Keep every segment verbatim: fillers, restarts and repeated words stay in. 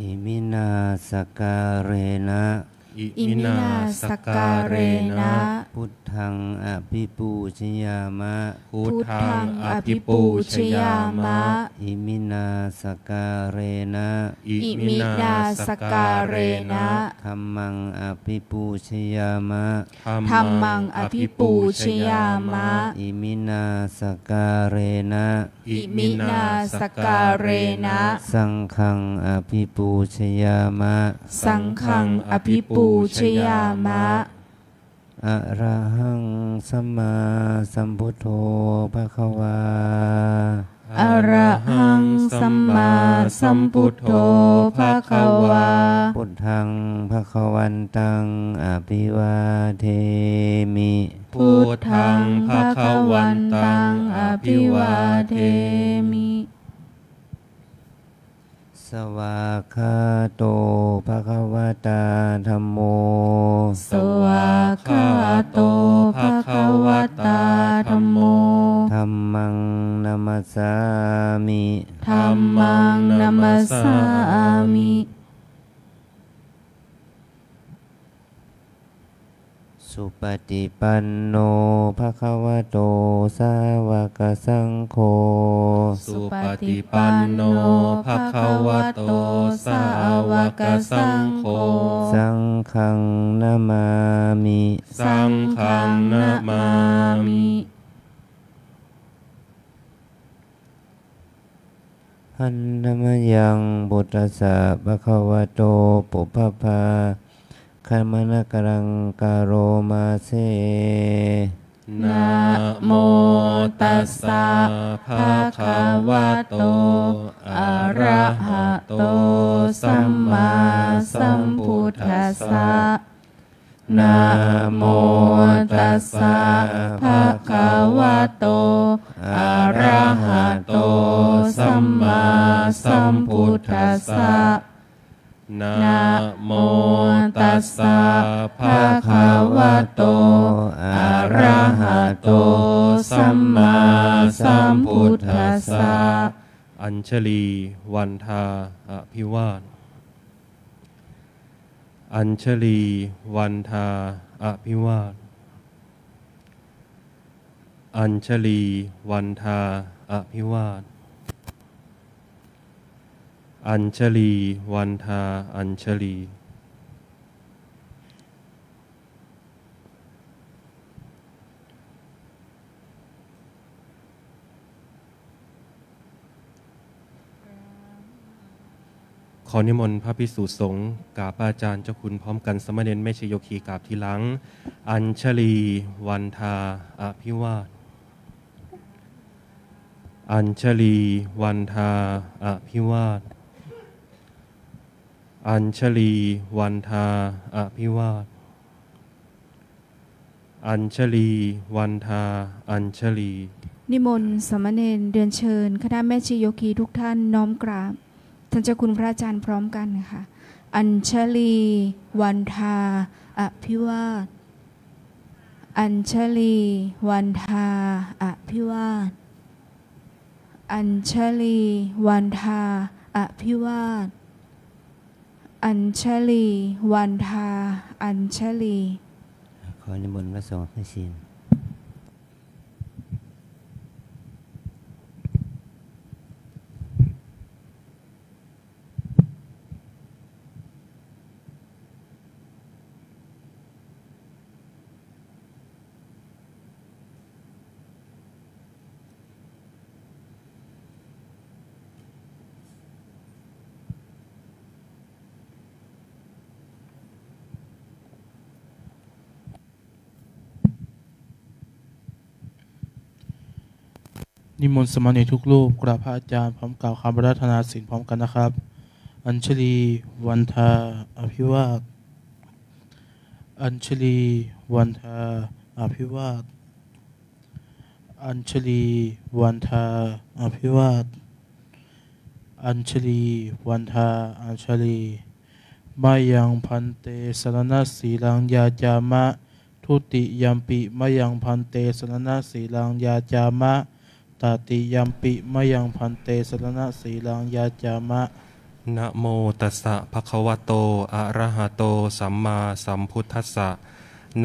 อิมินาสการเณะอิมินาสการเณะพุทธังอภิปูชยามะพุทธังอภิปูชยามะอิมินาสการเณะอิมินาสการเณะธัมมังอภิปูชยามะธัมมังอภิปูชยามะอิมินาสการเณะอิมินาสการเณะสังฆังอภิปูชยามะสังฆังอภิปูชยามะอะระหังสัมมาสัมพุทโธภะคะวาอะระหังสัมมาสัมพุทโธภะคะวาพุทธังภะคะวันตังอภิวาเทมิพุทธังภะคะวันตังอภิวาเทมิสวากขาโตภะคะวะตาธัมโมสวากขาโตภะคะวะตาธัมโมธัมมังนะมัสสามิธัมมังนะมัสสามิสุปฏิปันโนภะคะวะโตสาวกสังโฆสุปฏิปันโนภะคะวะโตสาวกสังโฆสังฆังนะมามิสังฆังนะมามิหันธมยังพุทธัสสะภะคะวะโตปุพพภาขมณกรังกาโรมาเสนะโมตัสสะภะคะวะโตอะระหะโตสัมมาสัมพุทธัสสะนะโมตัสสะภะคะวะโตอะระหะโตสัมมาสัมพุทธัสสะนะโมตัสสะภะคะวะโตอะระหะโตสัมมาสัมพุทธัสสะอัญชลีวันทาอภิวาทอัญชลีวันทาอภิวาทอัญชลีวันทาอภิวาทอัญชลีวันทาอัญชลีขอนิมนต์พระภิกษุสงฆ์กราบอาจารย์เจ้าคุณพร้อมกันสมเด็จแม่ชีโยคีกราบทีหลังอัญชลีวันทาอภิวาทอัญชลีวันทาอภิวาทอัญชลีวันทาอภิวาทอัญชลีวันทาอัญชลีนิมนต์สมณเณรเดือนเชิญคณะแม่ชีโยคีทุกท่านน้อมกราบท่านเจ้าคุณพระอาจารย์พร้อมกันค่ะอัญชลีวันทาอภิวาทอัญชลีวันทาอภิวาทอัญชลีวันทาอภิวาทอัญชลีวันทาอัญชลีขอนิมนต์พระสงฆ์ให้ศีลนิมนต์สมณเณรทุกรูปกราบพระอาจารย์พร้อมกล่าวคำอาราธนาศีลพร้อมกันนะครับอัญชลีวันทาอภิวาทอัญชลีวันทาอภิวาทอัญชลีวันทาอภิวาทอัญชลีวันทาอัญชลีมายังพันเตสรณสีลังยาจามะทุติยัมปิมายังพันเตสรณสีลังยาจามะตติยัมปิมะยังพันเตสรณสีลังยาจามะ นะโมตัสสะภะคะวะโตอะระหะโตสัมมาสัมพุทธัสสะ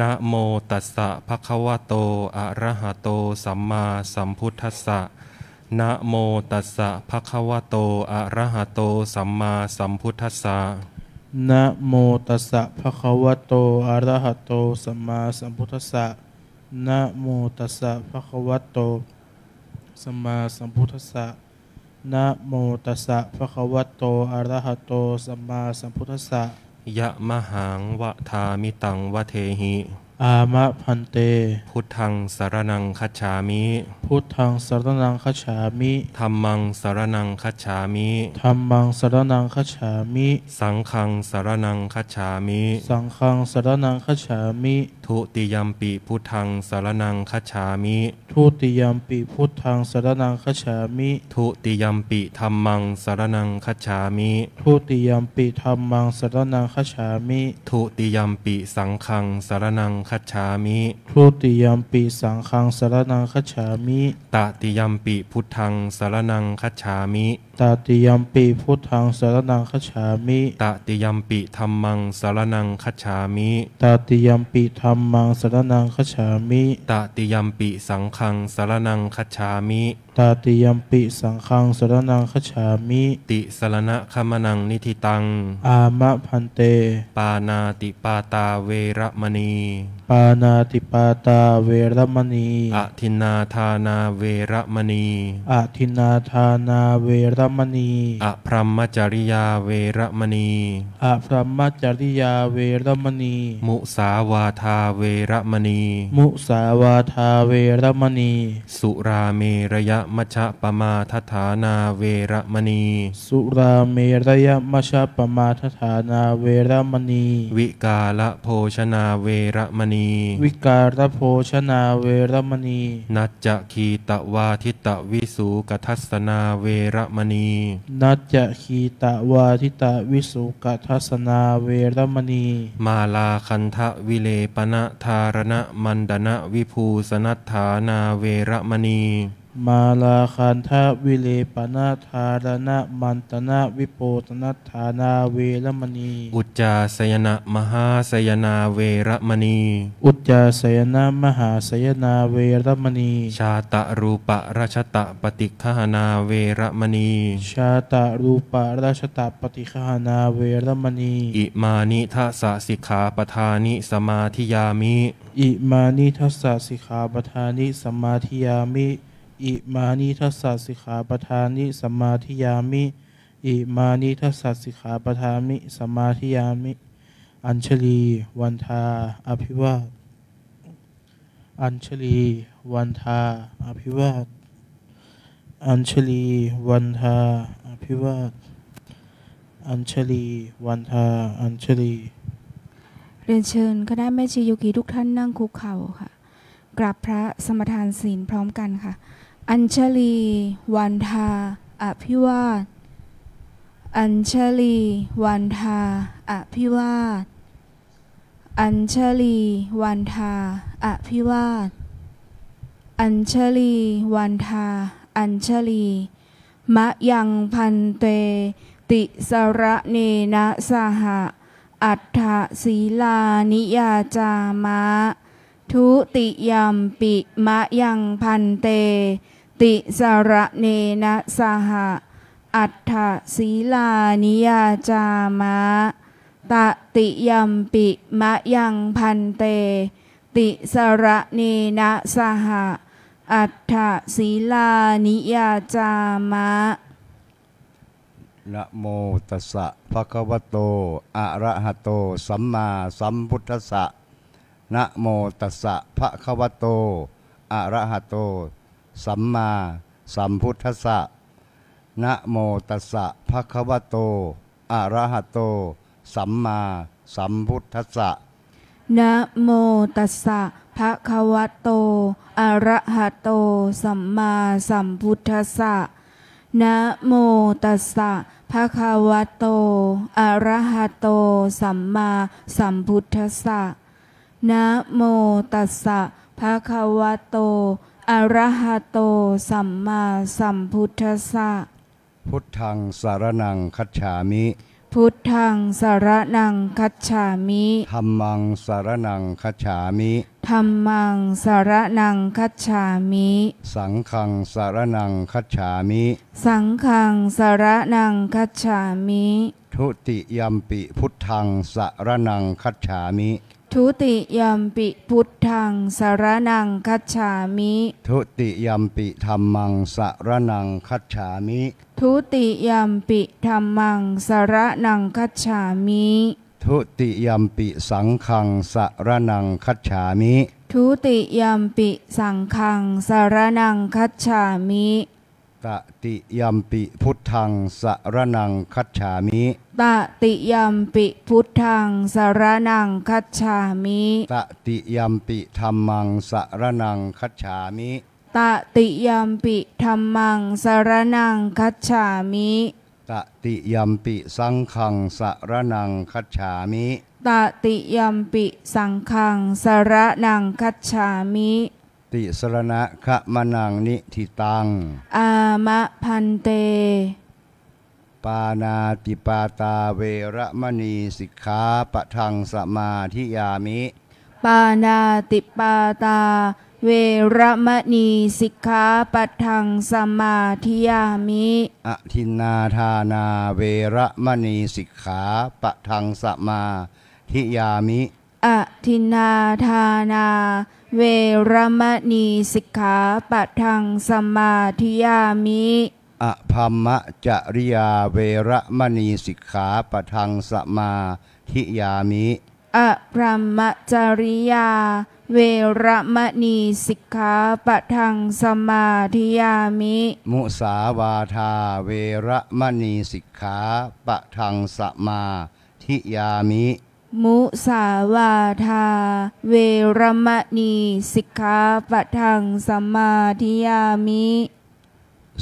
นะโมตัสสะภะคะวะโตอะระหะโตสัมมาสัมพุทธัสสะนะโมตัสสะภะคะวะโตอะระหะโตสัมมาสัมพุทธัสสะนะโมตัสสะภะคะวะโตอะระหะโตสัมมาสัมพุทธัสสะนะโมตัสสะภะคะวะโตสัมมาสัมพุทธัสสะนะโมตัสสะภะคะวะโตอะระหะโตสัมมาสัมพุทธัสสะยะมะหังวะทามิตังวะเทหิอามะพันเตพุทธังสารนังคัจฉามิพุทธังสารนังคัจฉามิธัมมังสารนังคัจฉามิธัมมังสารนังคัจฉามิสังฆังสารนังคัจฉามิสังฆังสารนังคัจฉามิทุติยัมปิพุทธังสารนังคัจฉามิทุติยัมปิพุทธังสารนังคัจฉามิทุติยัมปิธัมมังสารนังคัจฉามิทุติยัมปิธัมมังสารนังคัจฉามิทุติยัมปิสังฆังสารนังคัจฉามิทุติยัมปิสังฆังสารนังคัจฉามิตติยัมปิพุทธังสารนังคัจฉามิตติยัมปิพุทธังสารนังคัจฉามิตติยัมปิธัมมังสารนังคัจฉามิตติยัมปิธัมมังสารนังคัจฉามิตติยัมปิสังฆังสารนังคัจฉามิตติยัมปิสังฆังสารนังคัจฉามิติสรณคัมมนังนิธิตังอามะพันเตปานาติปาตาเวรมณีปานาติปาตาเวรมณีอทินนาทานาเวรมณีอทินนาทานาเวรมณีอพรัมมจริยาเวรมณีอพรัมมจริยาเวรมณีมุสาวาทาเวรมณีมุสาวาทาเวรมณีสุราเมรยมัชฌปมาทฐานาเวรมณีสุราเมรยมัชฌปมาทฐานาเวรมณีวิกาลโภชนาเวรมณีวิการโภชนาเวรมณีนัจจคีตวาทิตวิสูกทัสสนาเวรมณีนัจจคีตวาทิตวิสูกทัสสนาเวรมณีมาลาคันทะวิเลปนะธารณมันดนะวิภูสนัฏฐานาเวรมณีมาลาคันทะวิเลปนะธารณมันตนะวิโปตนัฏฐานาเวรมณีอุจจาสยนะมหาสยนาเวรมณีอุจจาสยนะมหาสยนาเวรมณีชาตะรูปะราชตะปฏิฆหนาเวรมณีชาตะรูปะราชตะปฏิฆหนาเวรมณีอิมานิทัสสะสิกขาปทานิสมาธิยามิอิมานิทัสสะสิกขาปทานิสมาธิยามิอิมานิทัสสะสิกขาปทานิสัมมาทิยามิอิมานิทัสสะสิกขาปทานิสัมมาทิยามิอัญชลีวันทาอภิวาทอัญชลีวันทาอภิวาทอัญชลีวันทาอภิวาทอัญชลีวันทาอัญชลีเรียนเชิญคณะแม่ชีโยคีทุกท่านนั่งคุกเข่าค่ะกราบพระสมทานศีลพร้อมกันค่ะอัญชลีวันทาอภิวาทอัญชลีวันทาอภิวาทอัญชลีวันทาอภิวาทอัญชลีวันทาอัญชลีมะยังพันเตติสระเนนะสหะอัฏฐศีลานิยาจามะทุติยัมปิมะยังพันเตติสระเนนะสหะอัฏฐศีลานิยาจามะตติยัมปิมะยังพันเตติสระเนนะสหะอัฏฐศีลานิยาจามะนะโมตัสสะภะคะวะโตอะระหะโตสัมมาสัมพุทธัสสะนะโมตัสสะภะคะวะโตอะระหะโตสัมมาสัมพุทธัสสะนะโมตัสสะภะคะวะโตอะระหะโตสัมมาสัมพุทธัสสะนะโมตัสสะภะคะวะโตอะระหะโตสัมมาสัมพุทธัสสะนะโมตัสสะภะคะวะโตอะระหะโตสัมมาสัมพุทธัสสะนะโมตัสสะภะคะวะโตอะระหะโตสัมมาสัมพุทธัสสะ พุทธังสารนังคัจฉามิพุทธังสารนังคัจฉามิธัมมังสารนังคัจฉามิธัมมังสารนังคัจฉามิสังฆังสารนังคัจฉามิสังฆังสารนังคัจฉามิทุติยัมปิพุทธังสารนังคัจฉามิทุติยัมปิพุทธังสารนังคัจฉามิทุติยัมปิธัมมังสารนังคัจฉามิทุติยัมปิธัมมังสารนังคัจฉามิทุติยัมปิสังฆังสารนังคัจฉามิทุติยัมปิสังฆังสารนังคัจฉามิตติยัมปิพุทธังสารนังคัจฉามิตติยัมปิพุทธังสารนังคัจฉามิตติยัมปิธัมมังสารนังคัจฉามิตติยัมปิธัมมังสารนังคัจฉามิตติยัมปิสังฆังสารนังคัจฉามิตติยัมปิสังฆังสารนังคัจฉามิติสรณะขะมะนังนิทิตังอามะพันเตปานาติปาตาเวระมณีสิกขาปะทังสมาธิยามิปานาติปาตาเวระมณีสิกขาปะทังสมาธิยามิอทินนาทานาเวระมณีสิกขาปะทังสมาธิยามิอทินนาทานาเวรมณีสิกขาปะทังสมาธิยามิอะภัมมจริยาเวรมณีสิกขาปะทังสมาธิยามิอะภัมมจริยาเวรมณีสิกขาปะทังสมาธิยามิมุสาวาทาเวรมณีสิกขาปะทังสมาธิยามิมุสาวาทาเวรมณีสิกขาปะทังสมาธิยามิ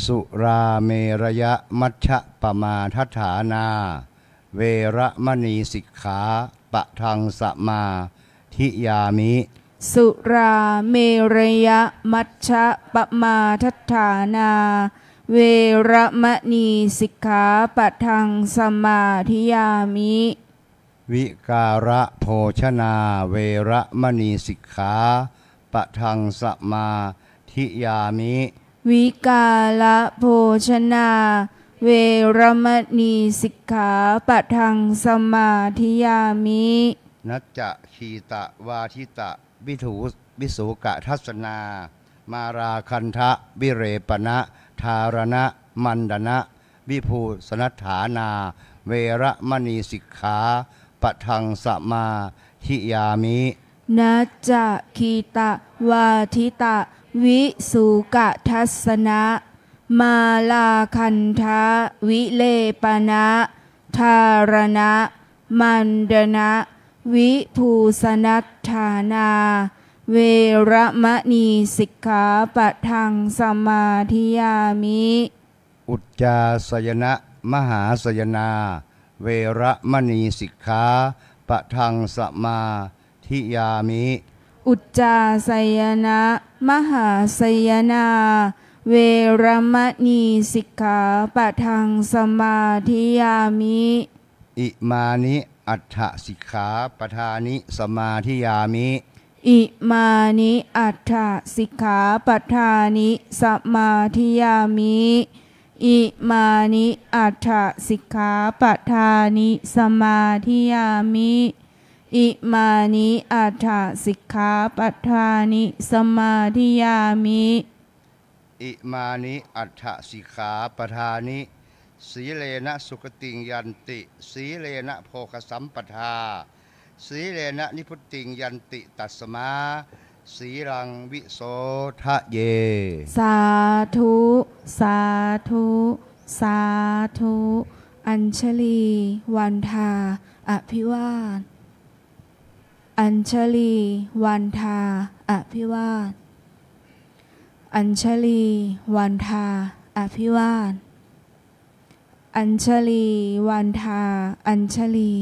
สุราเมรยะมัชฌะปมาทัฏฐานาเวรมณีสิกขาปะทังสมาธิยามิสุราเมรยะมัชฌะปมาทัฏฐานาเวรมณีสิกขาปะทังสมาธิยามิวิการะโภชนาเวรมณีสิกขาปะทังสมาธิยามิวิการะโภชนาเวรมณีสิกขาปะทังสมาธิยามินัจจะคีตะวาทิตะวิถูวิสุกะทัศนามาราคันทะวิเรปนะธารณะมันดนะวิภูสนัฏฐานาเวรมณีสิกขาปะทังสมาธิยามินัจจะคีตะวาทิตะวิสุกะทัสนะมาลาคันทะวิเลปนะธารณะมันดนะวิภูสนัฏฐานาเวรมณีสิกขาปะทังสมาธิยามิอุจจาสยนะมหาสยนาเวรมณีสิกขาปะทังสมาธิยามิอุจจาสยนะมหาสยนาเวรมณีสิกขาปะทังสมาธิยามิอิมานิอัฏฐสิกขาปะทานิสมาธิยามิอิมานิอัฏฐสิกขาปะทานิสมาธิยามิอิมานิอัฏฐสิกขาปะทานิสมาธิยามิอิมานิอัฏฐสิกขาปะทานิสมาธิยามิอิมานิอัฏฐสิกขาปะทานิสีเลนะสุขติงยันติสีเลนะโภคสัมปทาสีเลนะนิพุตติงยันติตัสมาสีรังวิโสทะเยสาธุสาธุสาธุอัญชลีวันทาอภิวาทอัญชลีวันทาอภิวาทอัญชลีวันทาอภิวาทอัญชลีวันทาอัญชลี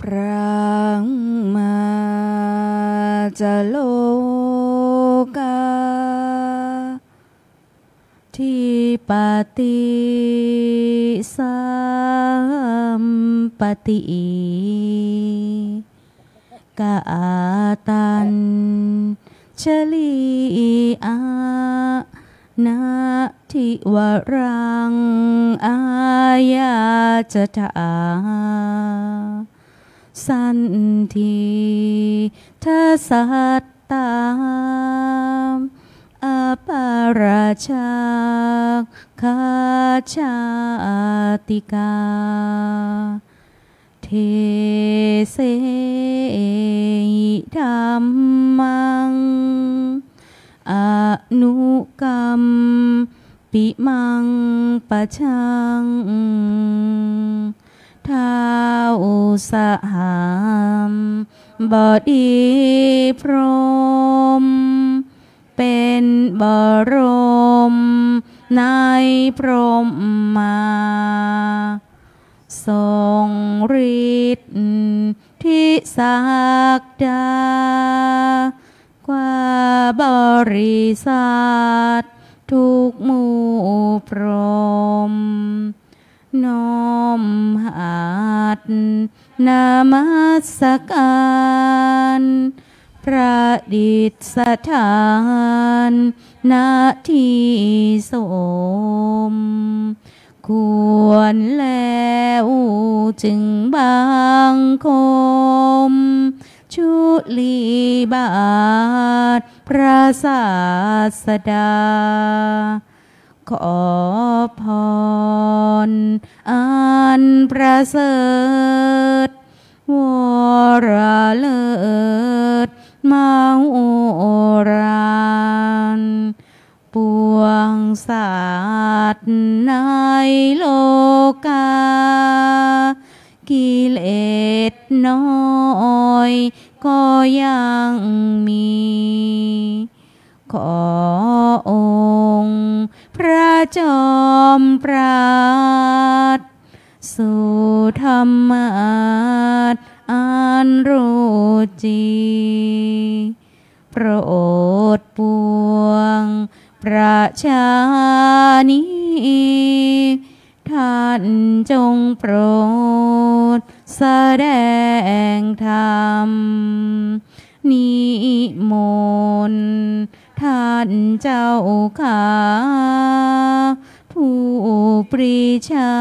พรางมาจะโลกาทิปติสัมปติกาตัญชลีอานาทิวรังอายาจตาสันทิทัสสัตตามอปาราชาคาชาติกาเทเสยธัมมังอนุกัมปิมังปะชังท้าวสหัมบดีพรหมเป็นบรมนายพรหมมาทรงฤทธิ์ที่ศักดากว่าบริษัททุกหมู่พรหมน้อมหัดนมัสการประดิษฐานณที่สมควรแล้วจึงบังคมชุลีบาทพระศาสดาขอพรอันประเสริฐวรเลิศมาโอรันปวงสัตว์ในโลกากิเลสน้อยก็ยังมีขอองค์พระจอมปราดสุธรรมาสอันรู้จริงโปรดปวงประชานี้ท่านจงโปรดแสดงธรรมนิมนต์ท่านเจ้าข้าผู้ปรีชา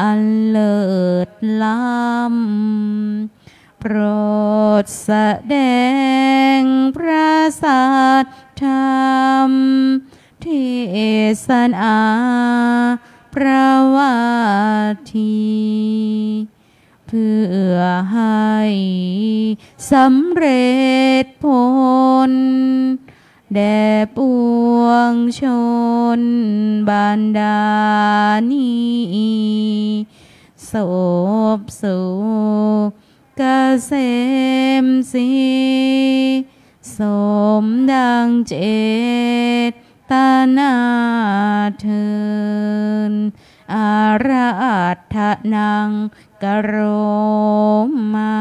อันเลิศล้ำโปรดแสดงพระสัทธรรมเทศนาประวัติเพื่อให้สำเร็จผลแด่ปวงชนบรรดานี้โสภสุขเกษมสีสมดังเจตนาเทินอาราธนังกโรมา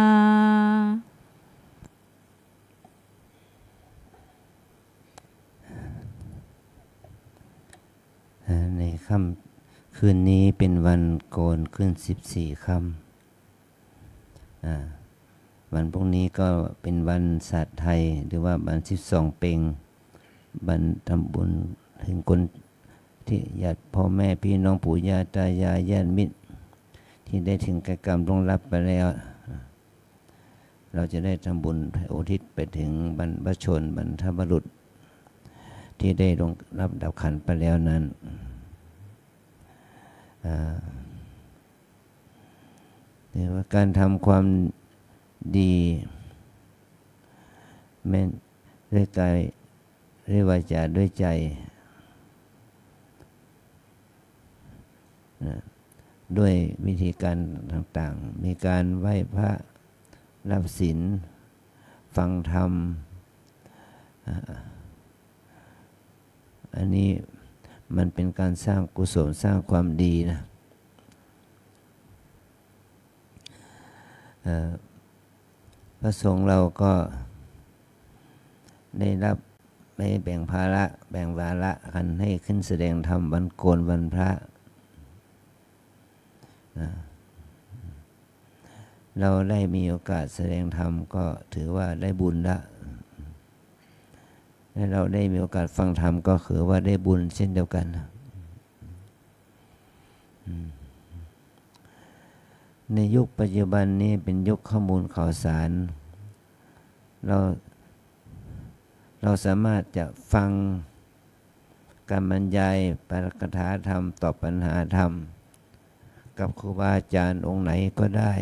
ในค่ำคืนนี้เป็นวันโกนขึ้นสิบสี่ค่ำวันพวกนี้ก็เป็นวันศาสตร์ไทยหรือว่าวันสิบสองเพ็งวันทำบุญถึงคนที่ญาติพ่อแม่พี่น้องปู่ย่าตายายญาติมิตรที่ได้ถึงแก่กรรมต้องรับไปแล้วเราจะได้ทำบุญอุทิศไปถึงบรรพชนบรรพบุรุษที่ได้ลงรับดับขันไปแล้วนั้นเรียกว่าการทำความดีแม้ด้วยกายด้วยวาจาด้วยใจ ด้วยวิธีการต่างๆมีการไหว้พระรับศีลฟังธรรมอันนี้มันเป็นการสร้างกุศลสร้างความดีนะพระสงฆ์เราก็ได้รับไม่แบ่งภาระแบ่งวาระกันให้ขึ้นแสดงธรรมวันโกนวันพระเราได้มีโอกาสแสดงธรรมก็ถือว่าได้บุญละและเราได้มีโอกาสฟังธรรมก็คือว่าได้บุญเช่นเดียวกันในยุคปัจจุบันนี้เป็นยุคข้อมูลข่าวสารเราเราสามารถจะฟังการบรรยายปาฐกถาธรรมตอบปัญหาธรรมกับครูบาอาจารย์องค์ไหนก็ได้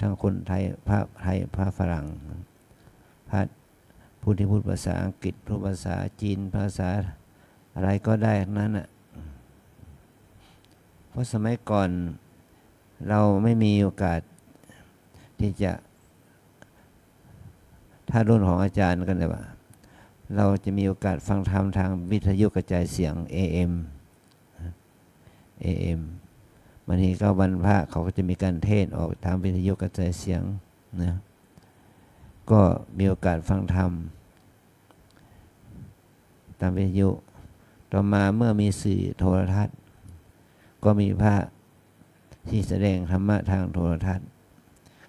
ทั้งคนไทยพระไทยพระฝรั่งพระผู้ที่พูดภาษาอังกฤษพูดภาษาจีนภาษาอะไรก็ได้ทั้งนั้นอ่ะเพราะสมัยก่อนเราไม่มีโอกาสที่จะถ้ารุ่นของอาจารย์กันเลยว่าเราจะมีโอกาสฟังธรรมทางวิทยุกระจายเสียง เอ เอ็ม เอ เอ็ม บางทีก็วันพระเขาก็จะมีการเทศน์ออกทางวิทยุกระจายเสียงนะก็มีโอกาสฟังธรรมตามวิทยุต่อมาเมื่อมีสื่อโทรทัศน์ก็มีพระที่แสดงธรรมะทางโทรทัศน์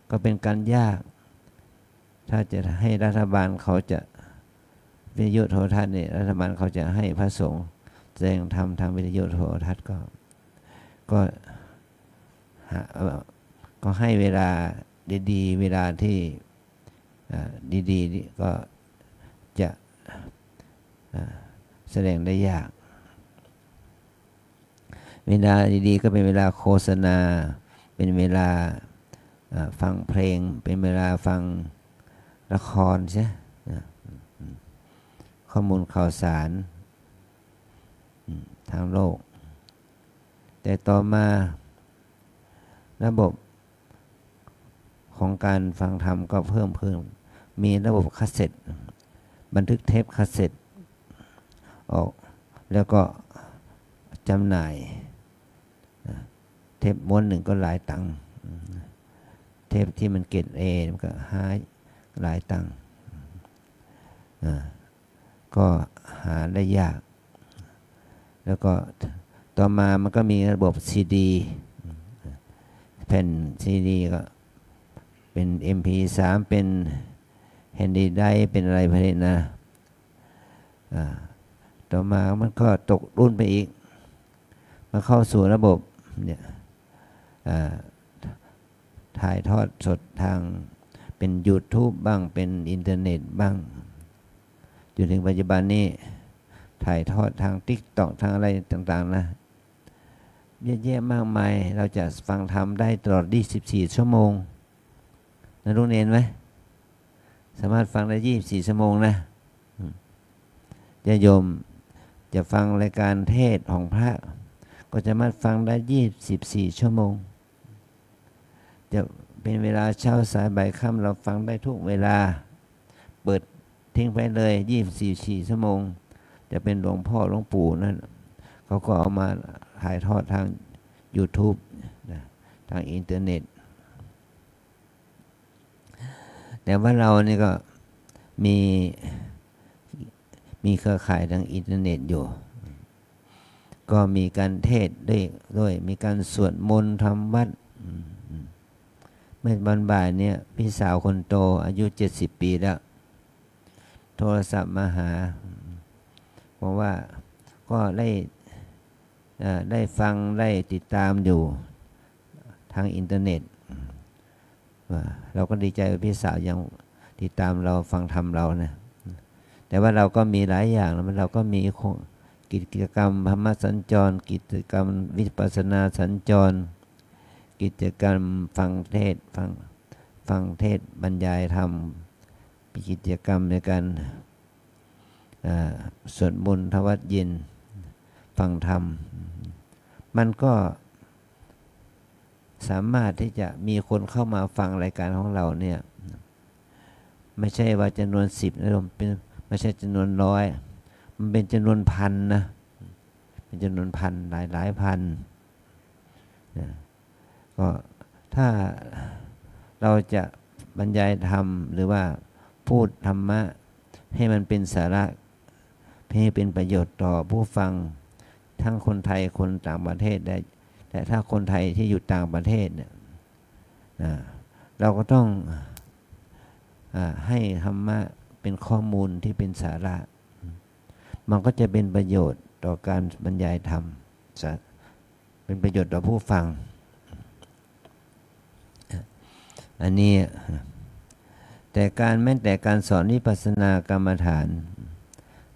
ก็เป็นการยากถ้าจะให้รัฐบาลเขาจะวิทยุโทรทัศน์เนี่ยรัฐบาลเขาจะให้พระสงฆ์แสดงธรรมทางวิทยุโทรทัศน์ก็ก็ก็ให้เวลาดีๆเวลาที่ดีๆก็จะแสดงได้ยากเวลาดีๆก็เป็นเวลาโฆษณาเป็นเวลาฟังเพลงเป็นเวลาฟังละครใช่ข้อมูลข่าวสารทางโลกแต่ต่อมาระบบของการฟังธรรมก็เพิ่มเพิ่มมีระบบคาสเซ็ตบันทึกเทปคาสเซ็ตออกแล้วก็จำหน่ายเทปม้วนหนึ่งก็หลายตังค์เทปที่มันเกรดเอมันก็หาหลายตังค์ก็หาได้ยากแล้วก็ต่อมามันก็มีระบบซีดีแผ่นซีดีก็เป็น เอ็ม พี สาม เป็นแฮนดี้ไดร์เป็นอะไรพวกนี้นะต่อมามันก็ตกรุ่นไปอีกมาเข้าสู่ระบบเนี่ยถ่ายทอดสดทางเป็น YouTube บ้างเป็นอินเทอร์เน็ตบ้างจนถึงปัจจุบันนี้ถ่ายทอดทาง ติ๊กต็อก ทางอะไรต่างๆนะเยอะแยะมากมายเราจะฟังธรรมได้ตลอดยี่สิบสี่ชั่วโมงนะรู้เน้นไหมสามารถฟังได้ยี่สิบสี่ชั่วโมงนะญาติโยมจะฟังรายการเทศน์ของพระก็จะมาฟังได้ยี่สิบสี่ชั่วโมงจะเป็นเวลาเช้าสายบ่ายค่ำเราฟังได้ทุกเวลาเปิดทิ้งไปเลยยี่สิบสี่ชั่วโมงจะเป็นหลวงพ่อหลวงปู่นั่นเขาก็เอามาถ่ายทอดทาง ยูทูบ นะทางอินเทอร์เน็ตแต่ว่าเรานี่ก็มีมีเครือข่ายทางอินเทอร์เน็ตอยู่ก็มีการเทศน์ด้วยด้วยมีการสวดมนต์ทำวัดเมื่อวันบ่ายเนี่ยพี่สาวคนโตอายุเจ็ดสิบปีแล้วโทรศัพท์มาหาบอกว่าก็ได้ได้ฟังได้ติดตามอยู่ทางอินเทอร์เน็ตเราก็ดีใจว่าพี่สาวยังติดตามเราฟังธรรมเรานะแต่ว่าเราก็มีหลายอย่างแล้วเราก็มีกิจกรรมธรรมสัญจรกิจกรรมวิปัสสนาสัญจรกิจกรรมฟังเทศฟังฟังเทศบรรยายธรรมกิจกรรมในการสวดมนต์ทวัดเย็นฟังธรรมมันก็ สามารถที่จะมีคนเข้ามาฟังรายการของเราเนี่ยไม่ใช่ว่าจำนวนสิบนะผมเป็นไม่ใช่จำนวนร้อยมันเป็นจำนวนพันนะเป็นจำนวนพันหลายหลายพันนะก็ถ้าเราจะบรรยายธรรมหรือว่าพูดธรรมะให้มันเป็นสาระให้เป็นประโยชน์ต่อผู้ฟังทั้งคนไทยคนต่างประเทศได้แต่ถ้าคนไทยที่อยู่ต่างประเทศเนี่ยนะเราก็ต้องอ่าให้ธรรมะเป็นข้อมูลที่เป็นสาระมันก็จะเป็นประโยชน์ต่อการบรรยายธรรมเป็นประโยชน์ต่อผู้ฟังอันนี้แต่การแม้แต่การสอนวิปัสสนากรรมฐาน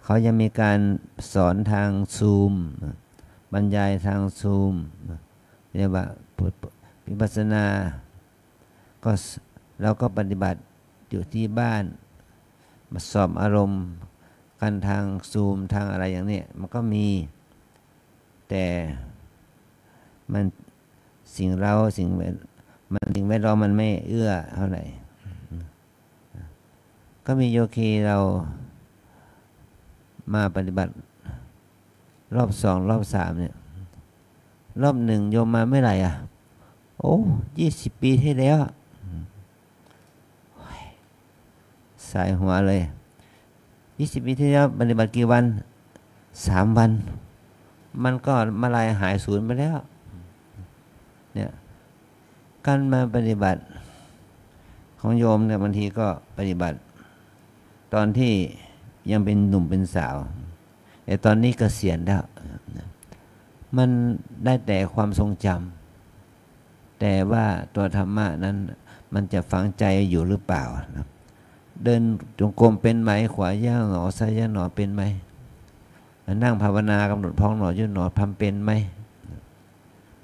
เขายังมีการสอนทางซูมบรรยายทางซูมเรียกว่าวิปัสสนาก็เราก็ปฏิบัติอยู่ที่บ้านมาสอบอารมณ์กันทางซูมทางอะไรอย่างนี้มันก็มีแต่มันสิ่งเราสิ่งมันสิ่งแวดล้อมมันไม่เอื้อเท่าไหร่ก็มีโยคีเรามาปฏิบัติรอบสองรอบสามเนี่ยรอบหนึ่งโยมมาเมื่อไหร่อ่ะโอ้ยี่สิบปีที่แล้วสายหัวเลยยี่สิบปีที่แล้วปฏิบัติกี่วันสามวันมันก็มาลายหายศูนย์ไปแล้วเนี่ยการมาปฏิบัติของโยมเนี่ยบางทีก็ปฏิบัติตอนที่ยังเป็นหนุ่มเป็นสาวแต่ตอนนี้เกษียณแล้วมันได้แต่ความทรงจำแต่ว่าตัวธรรมะนั้นมันจะฝังใจอยู่หรือเปล่านะเดินจงกรมเป็นไหมขวาย่างหนอซ้ายย่างหนอเป็นไหมนั่งภาวนากำหนดพองหนอยืดหนอทำเป็นไหม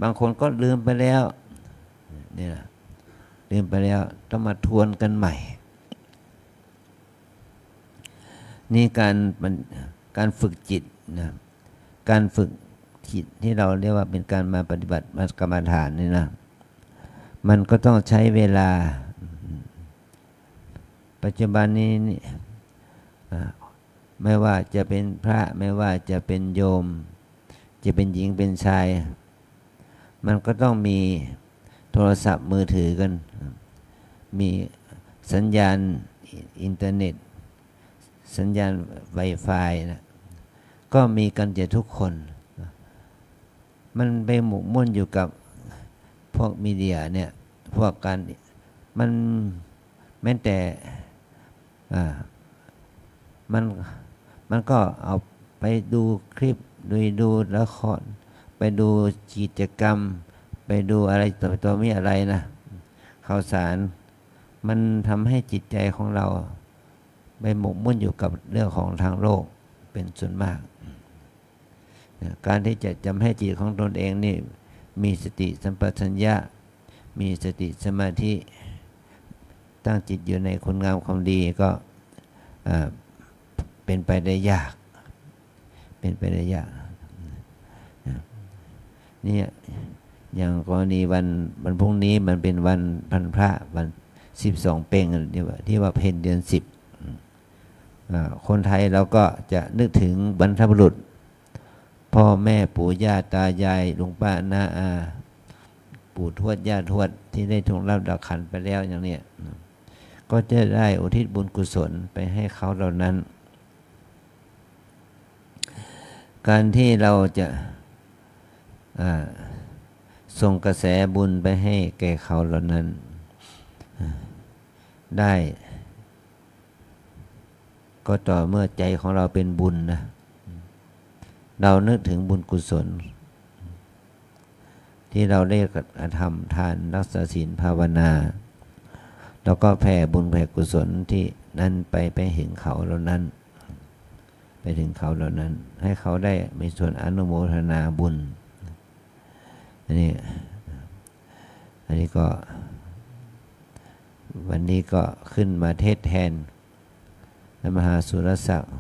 บางคนก็ลืมไปแล้วนี่นะลืมไปแล้วต้องมาทวนกันใหม่นี่การการฝึกจิตนะการฝึกจิตที่เราเรียกว่าเป็นการมาปฏิบัติกรรมฐานนี่นะมันก็ต้องใช้เวลาปัจจุบันนี้ไม่ว่าจะเป็นพระไม่ว่าจะเป็นโยมจะเป็นหญิงเป็นชายมันก็ต้องมีโทรศัพท์มือถือกันมีสัญญาณอินเทอร์เน็ตสัญญาณไวไฟนะก็มีกันเจทุกคนมันไปหมกมุ่นอยู่กับพวกมีเดียเนี่ยพวกการมันแม้แต่อ่ามันมันก็เอาไปดูคลิปดูดูละครไปดูกิจกรรมไปดูอะไรต่อตัวมีอะไรนะข่าวสารมันทำให้จิตใจของเราไปหมกมุ่นอยู่กับเรื่องของทางโลกเป็นส่วนมากการที่จะจำให้จิตของตนเองนี่มีสติสัมปชัญญะมีสติสมาธิตั้งจิตอยู่ในคุณงามความดีก็เป็นไปได้ยากเป็นไปได้ยากนี่อย่างกรณีวันวันพรุ่งนี้มันเป็นวันพันพระวันสิบสองเพ็ญที่ว่าเพ็ญเดือนสิบคนไทยเราก็จะนึกถึงบรรพบุรุษพ่อแม่ปู่ย่าตายายลุงป้าน้าอาปู่ทวดย่าทวดที่ได้ถูกรับดับขันไปแล้วอย่างเนี้ยก็จะได้อุทิศบุญกุศลไปให้เขาเหล่านั้นการที่เราจะส่งกระแสบุญไปให้แก่เขาเหล่านั้นได้ก็ต่อเมื่อใจของเราเป็นบุญนะเรานึกถึงบุญกุศลที่เราได้กระทำทานรักษาศีลภาวนาแล้วก็แผ่บุญแผ่กุศลที่นั่นไปไปถึงเขาเหล่านั้นไปถึงเขาเหล่านั้นให้เขาได้มีส่วนอนุโมทนาบุญอันนี้อันนี้ก็วันนี้ก็ขึ้นมาเทศแทนมหาสุรศักดิ์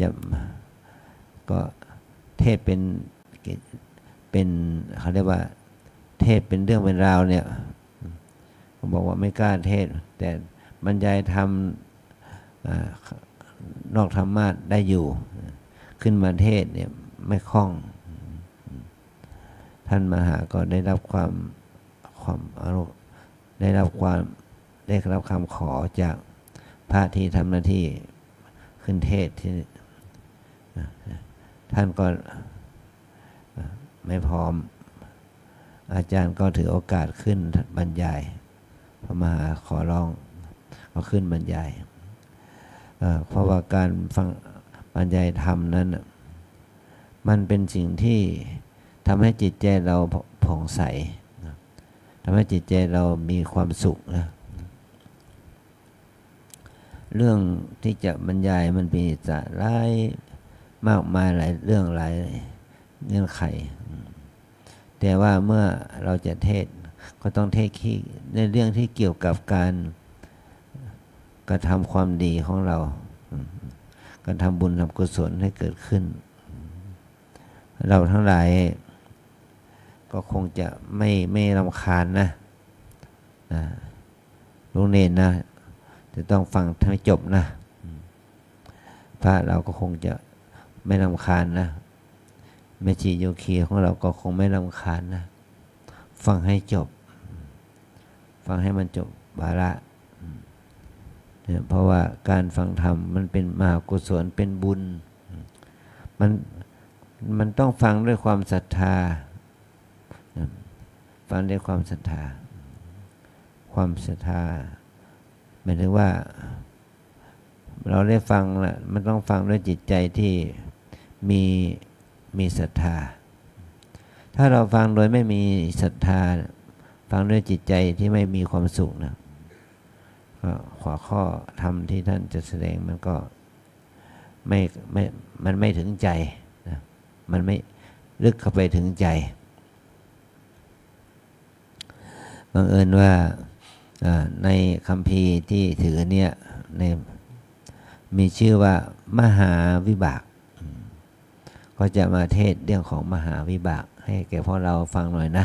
จะก็เทศเป็นเป็นเขาเรียกว่า เทศเป็นเรื่องเป็นราวเนี่ยเขาบอกว่าไม่กล้าเทศแต่บรรยายธรรมนอกธรรมะได้อยู่ขึ้นมาเทศเนี่ยไม่คล่องท่านมหาก็ได้รับความความได้รับความได้รับคำขอจากพระที่ทำหน้าที่ขึ้นเทศที่ท่านก็ไม่พร้อมอาจารย์ก็ถือโอกาสขึ้นบรรยายพระมหาขอร้องก็ขึ้นบรรยายเพราะว่าการฟังบรรยายธรรมนั้นมันเป็นสิ่งที่ทำให้จิตใจเราผ่องใสทำให้จิตใจเรามีความสุขนะเรื่องที่จะบรรยายมันมีสาระมากมายหลายเรื่องหลายเงื่อนไขแต่ว่าเมื่อเราจะเทศก็ต้องเทศขี้ในเรื่องที่เกี่ยวกับการกระทำความดีของเราการทำบุญทำกุศลให้เกิดขึ้นเราทั้งหลายก็คงจะไม่ไม่รำคาญนะลูกเนรนะจะต้องฟังให้จบนะพระเราก็คงจะไม่รำคาญนะแม่ชีโยคีของเราก็คงไม่รำคาญนะฟังให้จบฟังให้มันจบบาระเพราะว่าการฟังธรรมมันเป็นมหากุศลเป็นบุญมันมันต้องฟังด้วยความศรัทธาฟังด้วยความศรัทธาความศรัทธาหมายถึงว่าเราได้ฟังละมันต้องฟังด้วยจิตใจที่มีมีศรัทธาถ้าเราฟังโดยไม่มีศรัทธาฟังด้วยจิตใจที่ไม่มีความสุขนะหัวข้อธรรมที่ท่านจะแสดงมันก็ไม่ไม่มันไม่ถึงใจนะมันไม่ลึกเข้าไปถึงใจบังเอิญว่าในคัมภีร์ที่ถือเนี่ยในมีชื่อว่ามหาวิบากก็จะมาเทศเรื่องของมหาวิบากให้แก่พวกเราฟังหน่อยนะ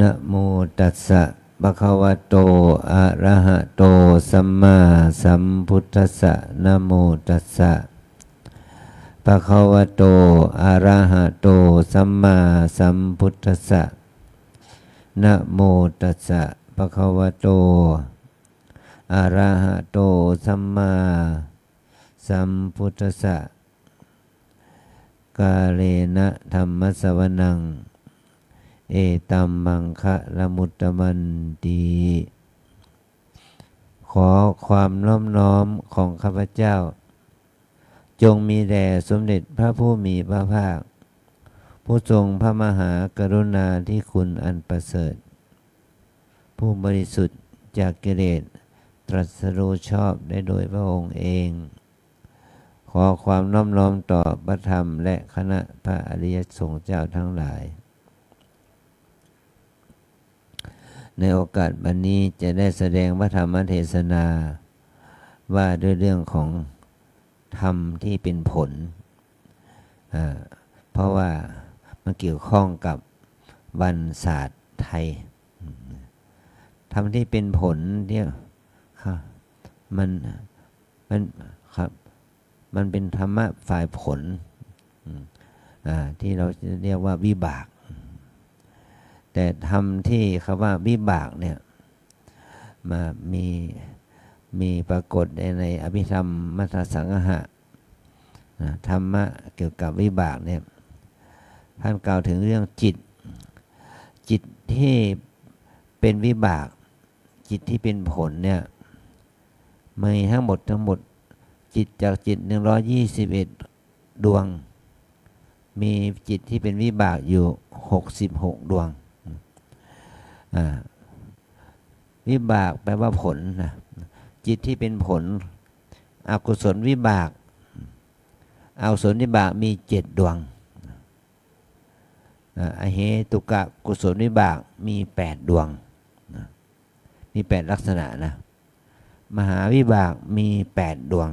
นะโมตัสสะภะคะวะโตอะระหะโตสัมมาสัมพุทธัสสะนะโมตัสสะภะคะวะโตอะระหะโตสัมมาสัมพุทธัสสะนะโมตัสสะภะคะวะโตอะระหะโตสัมมาสัมพุทธัสสะกาเลนะธัมมสวนังเอตัมมังคะละมุตตมันติขอความน้อมน้อมของข้าพเจ้าจงมีแด่สมเด็จพระผู้มีพระภาคผู้ทรงพระมหากรุณาธิคุณอันประเสริฐผู้บริสุทธิ์จากกิเลสตรัสรู้ชอบได้โดยพระองค์เองขอความน้อมน้อมต่อพระธรรมและคณะพระอริยสงฆ์เจ้าทั้งหลายในโอกาสบัดนี้จะได้แสดงพระธรรมเทศนาว่าด้วยเรื่องของธรรมที่เป็นผลเพราะว่ามันเกี่ยวข้องกับวันศาสตร์ไทยธรรมที่เป็นผลเนี่ยมันมันครับมันเป็นธรรมะฝ่ายผลที่เราเรียกว่าวิบากแต่ธรรมที่คำว่าวิบากเนี่ยมามีมีปรากฏในอภิธรรมมัทธสังหะธรรมะเกี่ยวกับวิบากเนี่ยท่านกล่าวถึงเรื่องจิตจิตที่เป็นวิบากจิตที่เป็นผลเนี่ยมีทั้งหมดทั้งหมดจิตจากจิตหนึ่งร้อยยี่สิบเอ็ดดวงมีจิตที่เป็นวิบากอยู่หกสิบหกดวงวิบากแปลว่าผลนะจิตที่เป็นผลอกุศลวิบากอกุศลวิบากมีเจ็ดดวงอเหตุกะกุศลวิบากมีแปดดวงมีแปดลักษณะนะมหาวิบากมีแปดดวง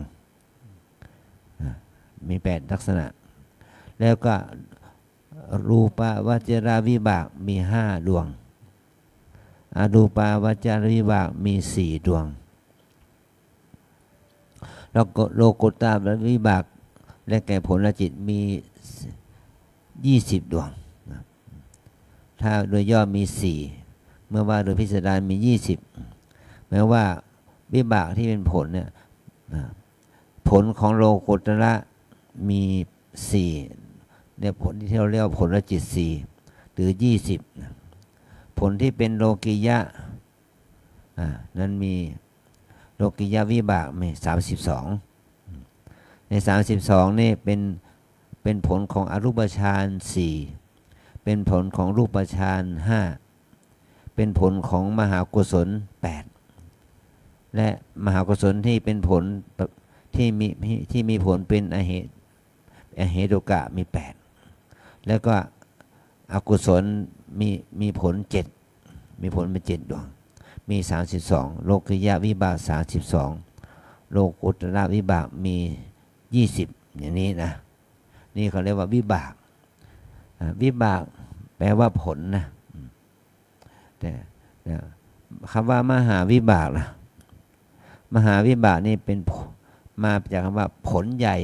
มีแปดลักษณะแล้วก็รูปาวจรวิบากมีห้าดวงอรูปาวจรวิบากมีสี่ดวงแล้วก็โลกุตตรวิบากและแก่ผลจิตมียี่สิบดวงถ้าโดยย่อมีสี่เมื่อว่าโดยพิสดารมียี่สิบแม้ว่าวิบากที่เป็นผลเนี่ยผลของโลกุตระมีสี่เนี่ยผลที่เราเรียกว่าผลจิตสี่หรือยี่สิบผลที่เป็นโลกิยะนั้นมีโลกิยะวิบากมีสามสิบสองในสามสิบสองนี่เป็นเป็นผลของอรูปฌานสี่เป็นผลของรูปฌานห้าเป็นผลของมหากุศลแปดและมหากุศลที่เป็นผลที่มีที่มีผลเป็นอเหตุอเหตุกะมีแปดแล้วก็อกุศลมีมีผลเจ็ดมีผลเป็นเจ็ดดวงมีสามสิบสองโลกิยะวิบากสามสิบสองโลกุตระวิบากมียี่สิบอย่างนี้นะนี่เขาเรียกว่าวิบากวิบากแปลว่าผลนะแต่คำว่ามหาวิบากนะมหาวิบากนี่เป็นมาจากคำว่าผลใหญ่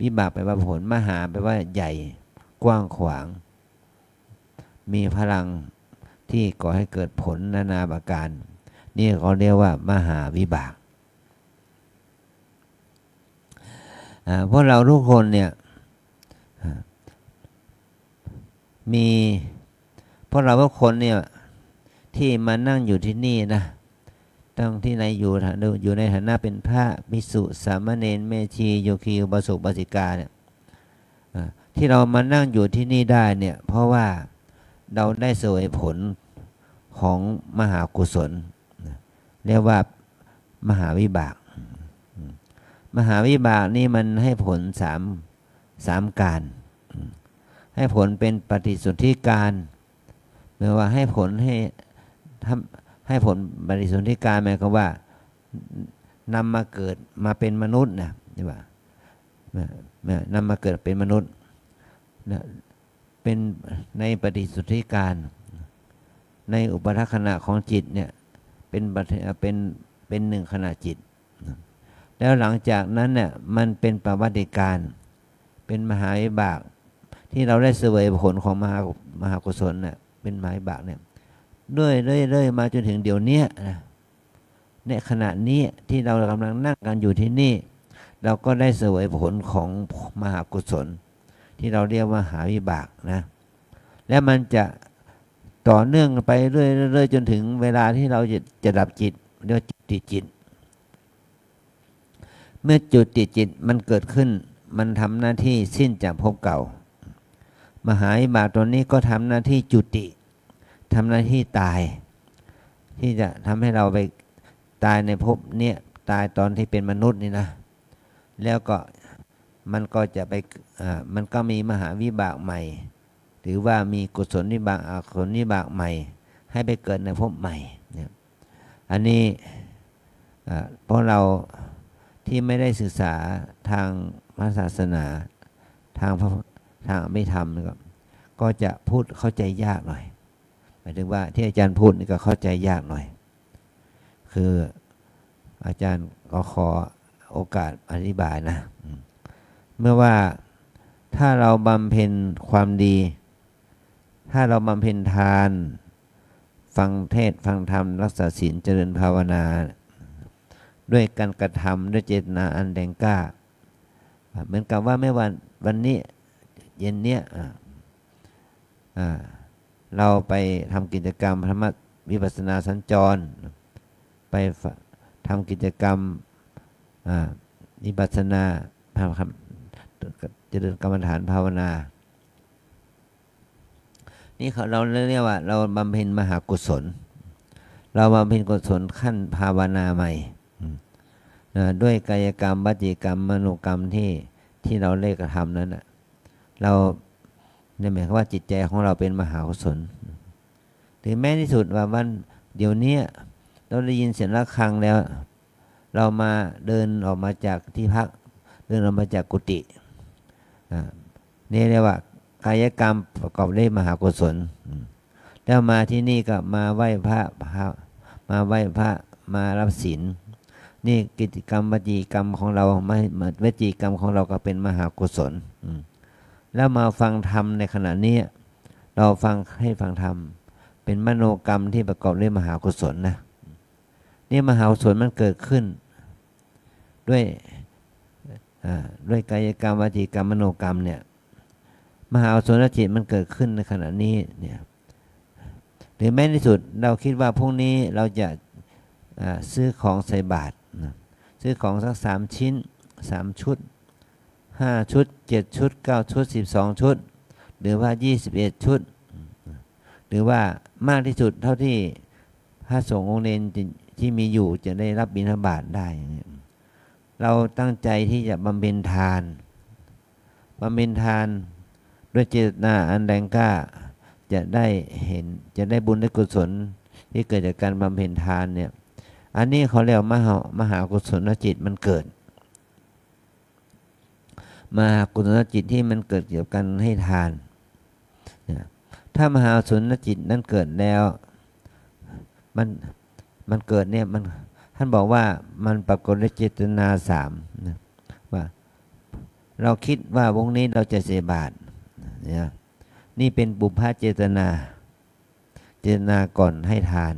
วิบากแปลว่าผลมหาแปลว่าใหญ่กว้างขวางมีพลังที่ก่อให้เกิดผลนานาประการนี่เขาเรียกว่ามหาวิบากเพราะเราทุกคนเนี่ยมีเพราะเราทุกคนเนี่ยที่มานั่งอยู่ที่นี่นะตั้งที่ในอยู่อยู่ในฐานะเป็นพระภิกษุสามเณรเมธีโยคีอุบาสกอุบาสิกาเนี่ยที่เรามานั่งอยู่ที่นี่ได้เนี่ยเพราะว่าเราได้เสวยผลของมหากุศลเรียกว่ามหาวิบากมหาวิบากนี่มันให้ผลสามสามการให้ผลเป็นปฏิสนธิการหมายว่าให้ผลให้ทำให้ผลปฏิสนธิการหมายความว่านำมาเกิดมาเป็นมนุษย์นะใช่ป่ะนำมาเกิดเป็นมนุษย์เป็นในปฏิสนธิการในอุปาทขณะของจิตเนี่ยเป็นเป็นเป็นหนึ่งขณะจิตแล้วหลังจากนั้นเนี่ยมันเป็นปวัติการเป็นมหาวิบากที่เราได้เสวยผลของมหามหากุศลเนี่ยเป็นมหาวิบากเนี่ยเรื่อยเรื่อยเรื่อยมาจนถึงเดี๋ยวนี้นะในขณะนี้ที่เรากำลังนั่งกันอยู่ที่นี่เราก็ได้เสวยผลของมหากุศลที่เราเรียกว่ามหาวิบากนะและมันจะต่อเนื่องไปเรื่อยเรื่อยจนถึงเวลาที่เราจะจะดับจิตเรียกจุติจิตเมื่อจุติจิตมันเกิดขึ้นมันทำหน้าที่สิ้นจากภพเก่ามหาวิบากตัวนี้ก็ทำหน้าที่จุติทำหน้าที่ตายที่จะทำให้เราไปตายในภพเนี่ยตายตอนที่เป็นมนุษย์นี่นะแล้วก็มันก็จะไปมันก็มีมหาวิบากใหม่หรือว่ามีกุศลวิบากอกุศลวิบากใหม่ให้ไปเกิดในภพใหม่เนี่ยอันนี้เพราะเราที่ไม่ได้ศึกษาทางพระศาสนาทางพระทางไม่ทำนะครับก็จะพูดเข้าใจยากหน่อยหมายถึงว่าที่อาจารย์พูดนี่ก็เข้าใจยากหน่อยคืออาจารย์ก็ขอโอกาสอธิบายนะเมื่อว่าถ้าเราบำเพ็ญความดีถ้าเราบำเพ็ญทานฟังเทศน์ฟังธรรมรักษาศีลเจริญภาวนาด้วยการกระทำด้วยเจตนาอันแรงกล้าเหมือนกับว่าไม่วันวันนี้เย็นเนี้ยเราไปทำกิจกรรมธรรมวิปัสสนาสัญจรไปทำกิจกรรมวิปัสสนาเจริญกรรมฐานภาวนานี่เราเรียกว่าเราบำเพ็ญมหากุศลเราบำเพ็ญกุศลขั้นภาวนาใหม่ด้วยกายกรรมวจีกรรมมโนกรรมที่ที่เราเล่กระทำนั้นเราเนี่ยหมายความว่าจิตใจของเราเป็นมหากุศลถึงแม้ที่สุดว่าวันเดี๋ยวนี้เราได้ยินเสียงระฆังแล้วเรามาเดินออกมาจากที่พัก เรื่องเรามาจากกุฏินี่เรียกว่าอายกรรมประกอบด้วยมหากุศลแล้วมาที่นี่ก็มาไหว้พระมาไหว้พระมารับศีลนี่กิจกรรมวจีกรรมของเราไม่วจีกรรมของเราก็เป็นมหากุศลแล้วมาฟังธรรมในขณะนี้เราฟังให้ฟังธรรมเป็นมโนกรรมที่ประกอบด้วยมหากุศลนะนี่มหากุศลมันเกิดขึ้นด้วยด้วยกายกรรมวจีกรรมมโนกรรมเนี่ยมหากุศลจิตมันเกิดขึ้นในขณะนี้เนี่ยหรือแม้ที่สุดเราคิดว่าพรุ่งนี้เราจะซื้อของใส่บาตรซื้อของสักสามชิ้นสามชุดห้าชุดเจ็ดชุดเก้าชุดสิบสองชุดหรือว่ายี่สิบเอ็ดชุดหรือว่ามากที่สุดเท่าที่พระสงฆ์องค์เนนที่มีอยู่จะได้รับบิณฑบาตได้เราตั้งใจที่จะบำเพ็ญทานบำเพ็ญทานด้วยเจตนาอันแรงกล้าจะได้เห็นจะได้บุญได้กุศลที่เกิดจากการบำเพ็ญทานเนี่ยอันนี้เขาเรียกมหามหากุศลจิตมันเกิดมหากุศลจิตที่มันเกิดเกี่ยวกันให้ทานถ้ามหากุศลจิตนั้นเกิดแล้วมันมันเกิดเนี่ยมันท่านบอกว่ามันปรากฏด้วยเจตนาสามว่าเราคิดว่าวงนี้เราจะเสียบาตรเนี่ยนี่เป็นบุพพเจตนาเจตนาก่อนให้ทาน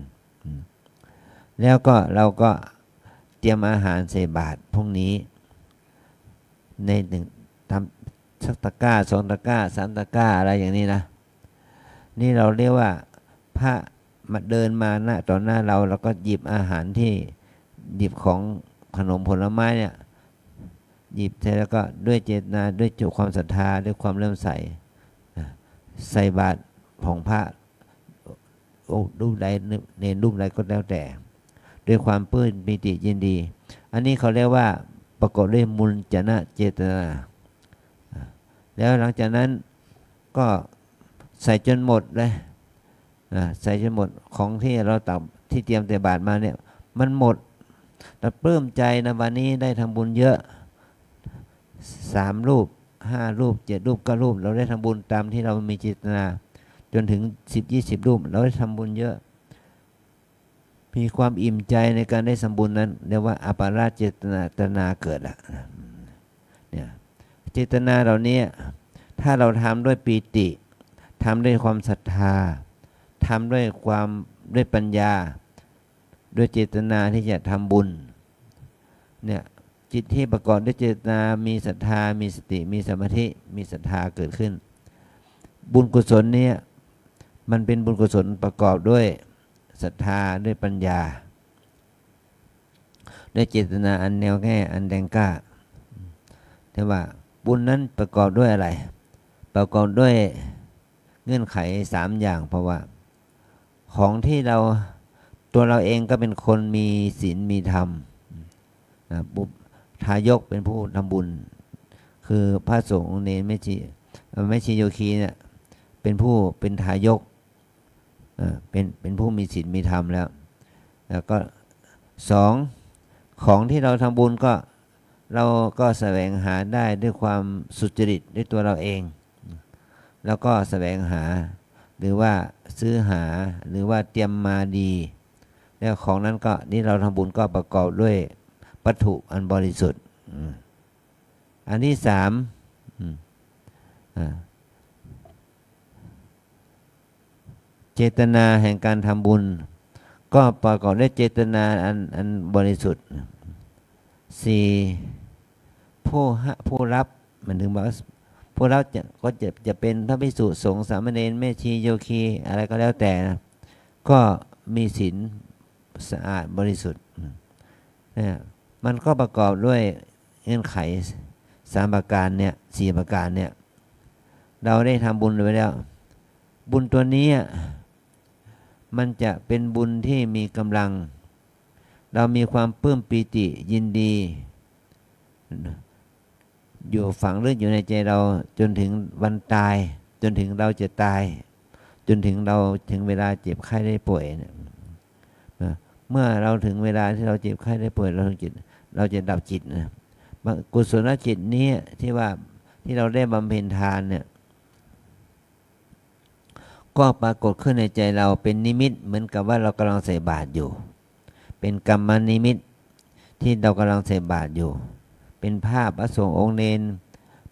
แล้วก็เราก็เตรียมอาหารใส่บาตรพรุ่งนี้ในหนึ่งทำสักตะกร้าสองตะกร้าสามตะกร้าอะไรอย่างนี้นะนี่เราเรียกว่าพระมาเดินมาหน้าต่อหน้าเราเราก็หยิบอาหารที่หยิบของขนมผลไม้เนี่ยหยิบเสร็จแล้วก็ด้วยเจตนาด้วยจุความศรัทธาด้วยความเลื่อมใสใส่บาตรของพระรูปใดเนรรูปใดก็แล้วแต่ด้วยความปลื้มปิติยินดีอันนี้เขาเรียกว่าประกอบด้วยมุญจนะเจตนาแล้วหลังจากนั้นก็ใส่จนหมดเลยใส่จนหมดของที่เราตักที่เตรียมแต่บาตรมาเนี่ยมันหมดเราปลื้มใจนะวันนี้ได้ทำบุญเยอะสามรูปห้ารูปเจ็ดรูปก็รูปเราได้ทำบุญตามที่เรามีเจตนาจนถึงสิบยี่สิบรูปเราได้ทำบุญเยอะมีความอิ่มใจในการได้สมบุญนั้นเรียกว่าอปาราเจตนาตนาเกิดละเนี่ยเจตนาเหล่านี้ถ้าเราทำด้วยปีติทำด้วยความศรัทธาทำด้วยความด้วยปัญญาด้วยเจตนาที่จะทำบุญเนี่ยจิตที่ประกอบด้วยเจตนามีศรัทธามีสติมีสมาธิมีศรัทธาเกิดขึ้นบุญกุศลเนี่ยมันเป็นบุญกุศลประกอบด้วยศรัทธาด้วยปัญญาด้วยเจตนาอันแนวแง่อันแรงกล้าแต่ว่าบุญนั้นประกอบด้วยอะไรประกอบด้วยเงื่อนไขสามอย่างเพราะว่าของที่เราตัวเราเองก็เป็นคนมีศีลมีธรรมบุทายกเป็นผู้ทำบุญคือพระสงฆ์เนรแม่ชีแม่ชีโยคีเนี่ยเป็นผู้เป็นทายกเป็นเป็นผู้มีศีลมีธรรมแล้วแล้วก็สองของที่เราทำบุญก็เราก็แสวงหาได้ด้วยความสุจริตด้วยตัวเราเองแล้วก็แสวงหาหรือว่าซื้อหาหรือว่าเตรียมมาดีแล้วของนั้นก็นี่เราทำบุญก็ประกอบด้วยวัตถุอันบริสุทธิ์อันที่สามเจตนาแห่งการทำบุญก็ประกอบด้วยเจตนาอันอันบริสุทธิ์สี่ผู้ผู้รับมันถึงบอกผู้รับจะก็จะจะเป็นพระภิกษุสงฆ์สามเณรแม่ชีโยคีอะไรก็แล้วแต่นะก็มีศีลสะอาดบริสุทธิ์เนี่ยมันก็ประกอบด้วยเงื่อนไขสามประการเนี่ยสี่ประการเนี่ยเราได้ทำบุญไปแล้วบุญตัวนี้มันจะเป็นบุญที่มีกำลังเรามีความปลื้มปีติยินดีอยู่ฝังลึกอยู่ในใจเราจนถึงวันตายจนถึงเราจะตายจนถึงเราถึงเวลาเจ็บไข้ได้ป่วยเนี่ยเมื่อเราถึงเวลาที่เราเจ็บไข้ได้ป่วยเราถึงจิตเราจะดับจิตนะ กุศลจิตนี้ที่ว่าที่เราได้บำเพ็ญทานเนี่ยก็ปรากฏขึ้นในใจเราเป็นนิมิตเหมือนกับว่าเรากำลังใส่บาตรอยู่เป็นกรรมนิมิตที่เรากำลังใส่บาตรอยู่เป็นภาพพระสงฆ์องค์เณร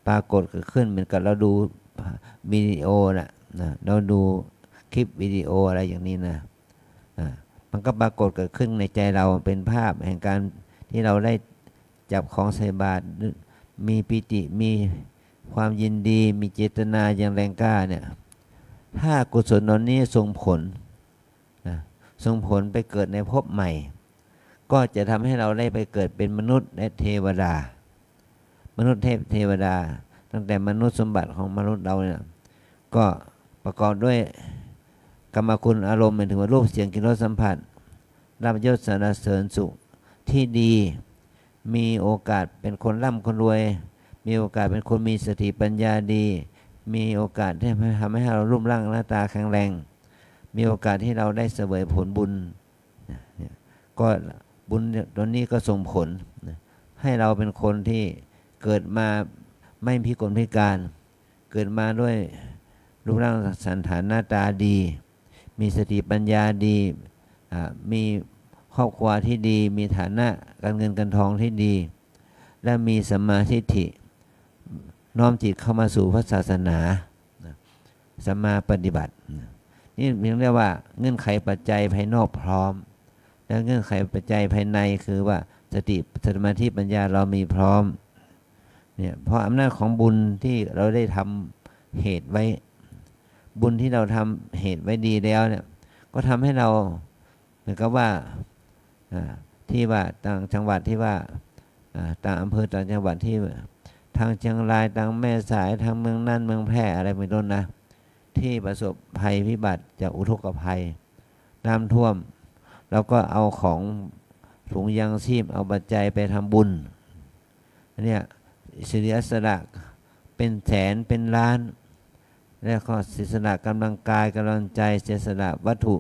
ปรากฏขึ้นเหมือนกับเราดูวิดีโอนะนะเราดูคลิปวิดีโออะไรอย่างนี้นะมันก็ปรากฏเกิดขึ้นในใจเราเป็นภาพแห่งการที่เราได้จับของใส่บาตรมีปิติมีความยินดีมีเจตนาอย่างแรงกล้าเนี่ยถ้ากุศลนนี้ส่งผลนะส่งผลไปเกิดในภพใหม่ก็จะทำให้เราได้ไปเกิดเป็นมนุษย์และเทวดามนุษย์เทพเทวดาตั้งแต่มนุษย์สมบัติของมนุษย์เราเนี่ยก็ประกอบด้วยกรรมคุณอารมณ์หมายถึงว่ารูปเสียงกลิ่นรสสัมผัสรับยศสรรเสริญสุขที่ดีมีโอกาสเป็นคนร่ำคนรวยมีโอกาสเป็นคนมีสติปัญญาดีมีโอกาสที่ทำให้เรารูปร่างหน้าตาแข็งแรงมีโอกาสที่เราได้เสวยผลบุญก็บุญตอนนี้ก็ส่งผลให้เราเป็นคนที่เกิดมาไม่พิกลพิการเกิดมาด้วยรูปร่างสันฐานหน้าตาดีมีสติปัญญาดีมีครอบครัวที่ดีมีฐานะการเงินการทองที่ดีและมีสัมมาทิฏฐิน้อมจิตเข้ามาสู่พระศาสนาสัมมาปฏิบัตินี่เรียกว่าเงื่อนไขปัจจัยภายนอกพร้อมและเงื่อนไขปัจจัยภายในคือว่าสติสมาธิปัญญาเรามีพร้อมเนี่ยเพราะอำนาจของบุญที่เราได้ทำเหตุไว้บุญที่เราทำเหตุไว้ดีแล้วเนี่ยก็ทำให้เราเหมือนกับว่าที่ว่าต่างจังหวัดที่ว่าต่างอำเภอต่างจังหวัดที่ทางเชียงรายทางแม่สายทางเมืองนั่นเมืองแพร่อะไรเป็นต้นนะที่ประสบภัยพิบัติจากอุทกภัยน้ำท่วมเราก็เอาของถุงยางชีพเอาปัจจัยไปทำบุญเนี่ยเสียสละเป็นแสนเป็นล้านแล้วก็เสียสละกำลังกายกำลังใจเสียสละวัตถุ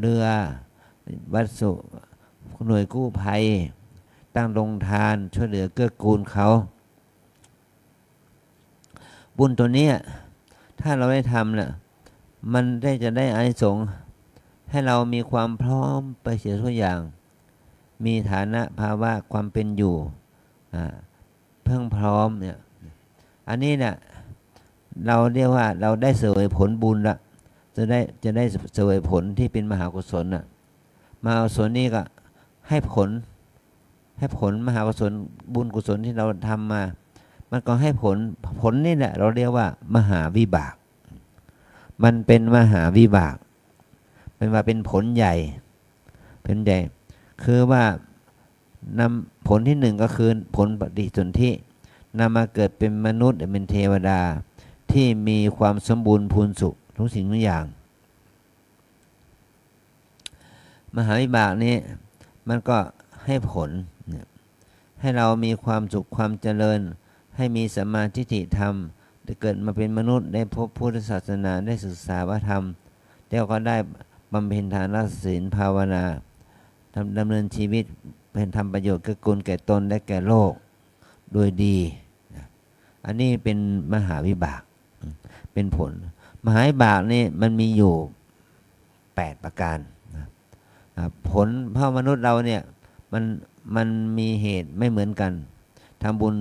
เรือวัตถุหน่วยกู้ภัยตั้งโรงทานช่วยเหลือเกื้อกูลเขาบุญตัวนี้ถ้าเราได้ทำน่ะมันได้จะได้อานิสงส์ให้เรามีความพร้อมไปเสียทุกอย่างมีฐานะภาวะความเป็นอยู่เพิ่งพร้อมเนี่ยอันนี้เนี่ยเราเรียกว่าเราได้เสวยผลบุญละจะได้จะได้เสวยผลที่เป็นมหากุศลน่ะมหากุศลนี่ก็ให้ผลให้ผลมหากุศลบุญกุศลที่เราทำมามันก็ให้ผลผลนี่แหละเราเรียกว่ามหาวิบากมันเป็นมหาวิบากเป็นว่าเป็นผลใหญ่ผลใหญ่คือว่านำผลที่หนึ่งก็คือผลปฏิสนธินำมาเกิดเป็นมนุษย์เป็นเทวดาที่มีความสมบูรณ์พูนสุขทุกสิ่งทุกอย่างมหาวิบากนี้มันก็ให้ผลให้เรามีความสุขความเจริญให้มีสัมมาทิฏฐิธรรมได้เกิดมาเป็นมนุษย์ได้พบพุทธศาสนาได้ศึกษาพระธรรมแล้วก็ได้บำเพ็ญทานศีลภาวนาดำเนินชีวิตเป็นทำประโยชน์เกื้อกูลแก่ตนและแก่โลกโดยดีอันนี้เป็นมหาวิบากเป็นผลมหาวิบากนี่มันมีอยู่แปดประการผลเพราะมนุษย์เราเนี่ยมันมันมีเหตุไม่เหมือนกันทำบุญ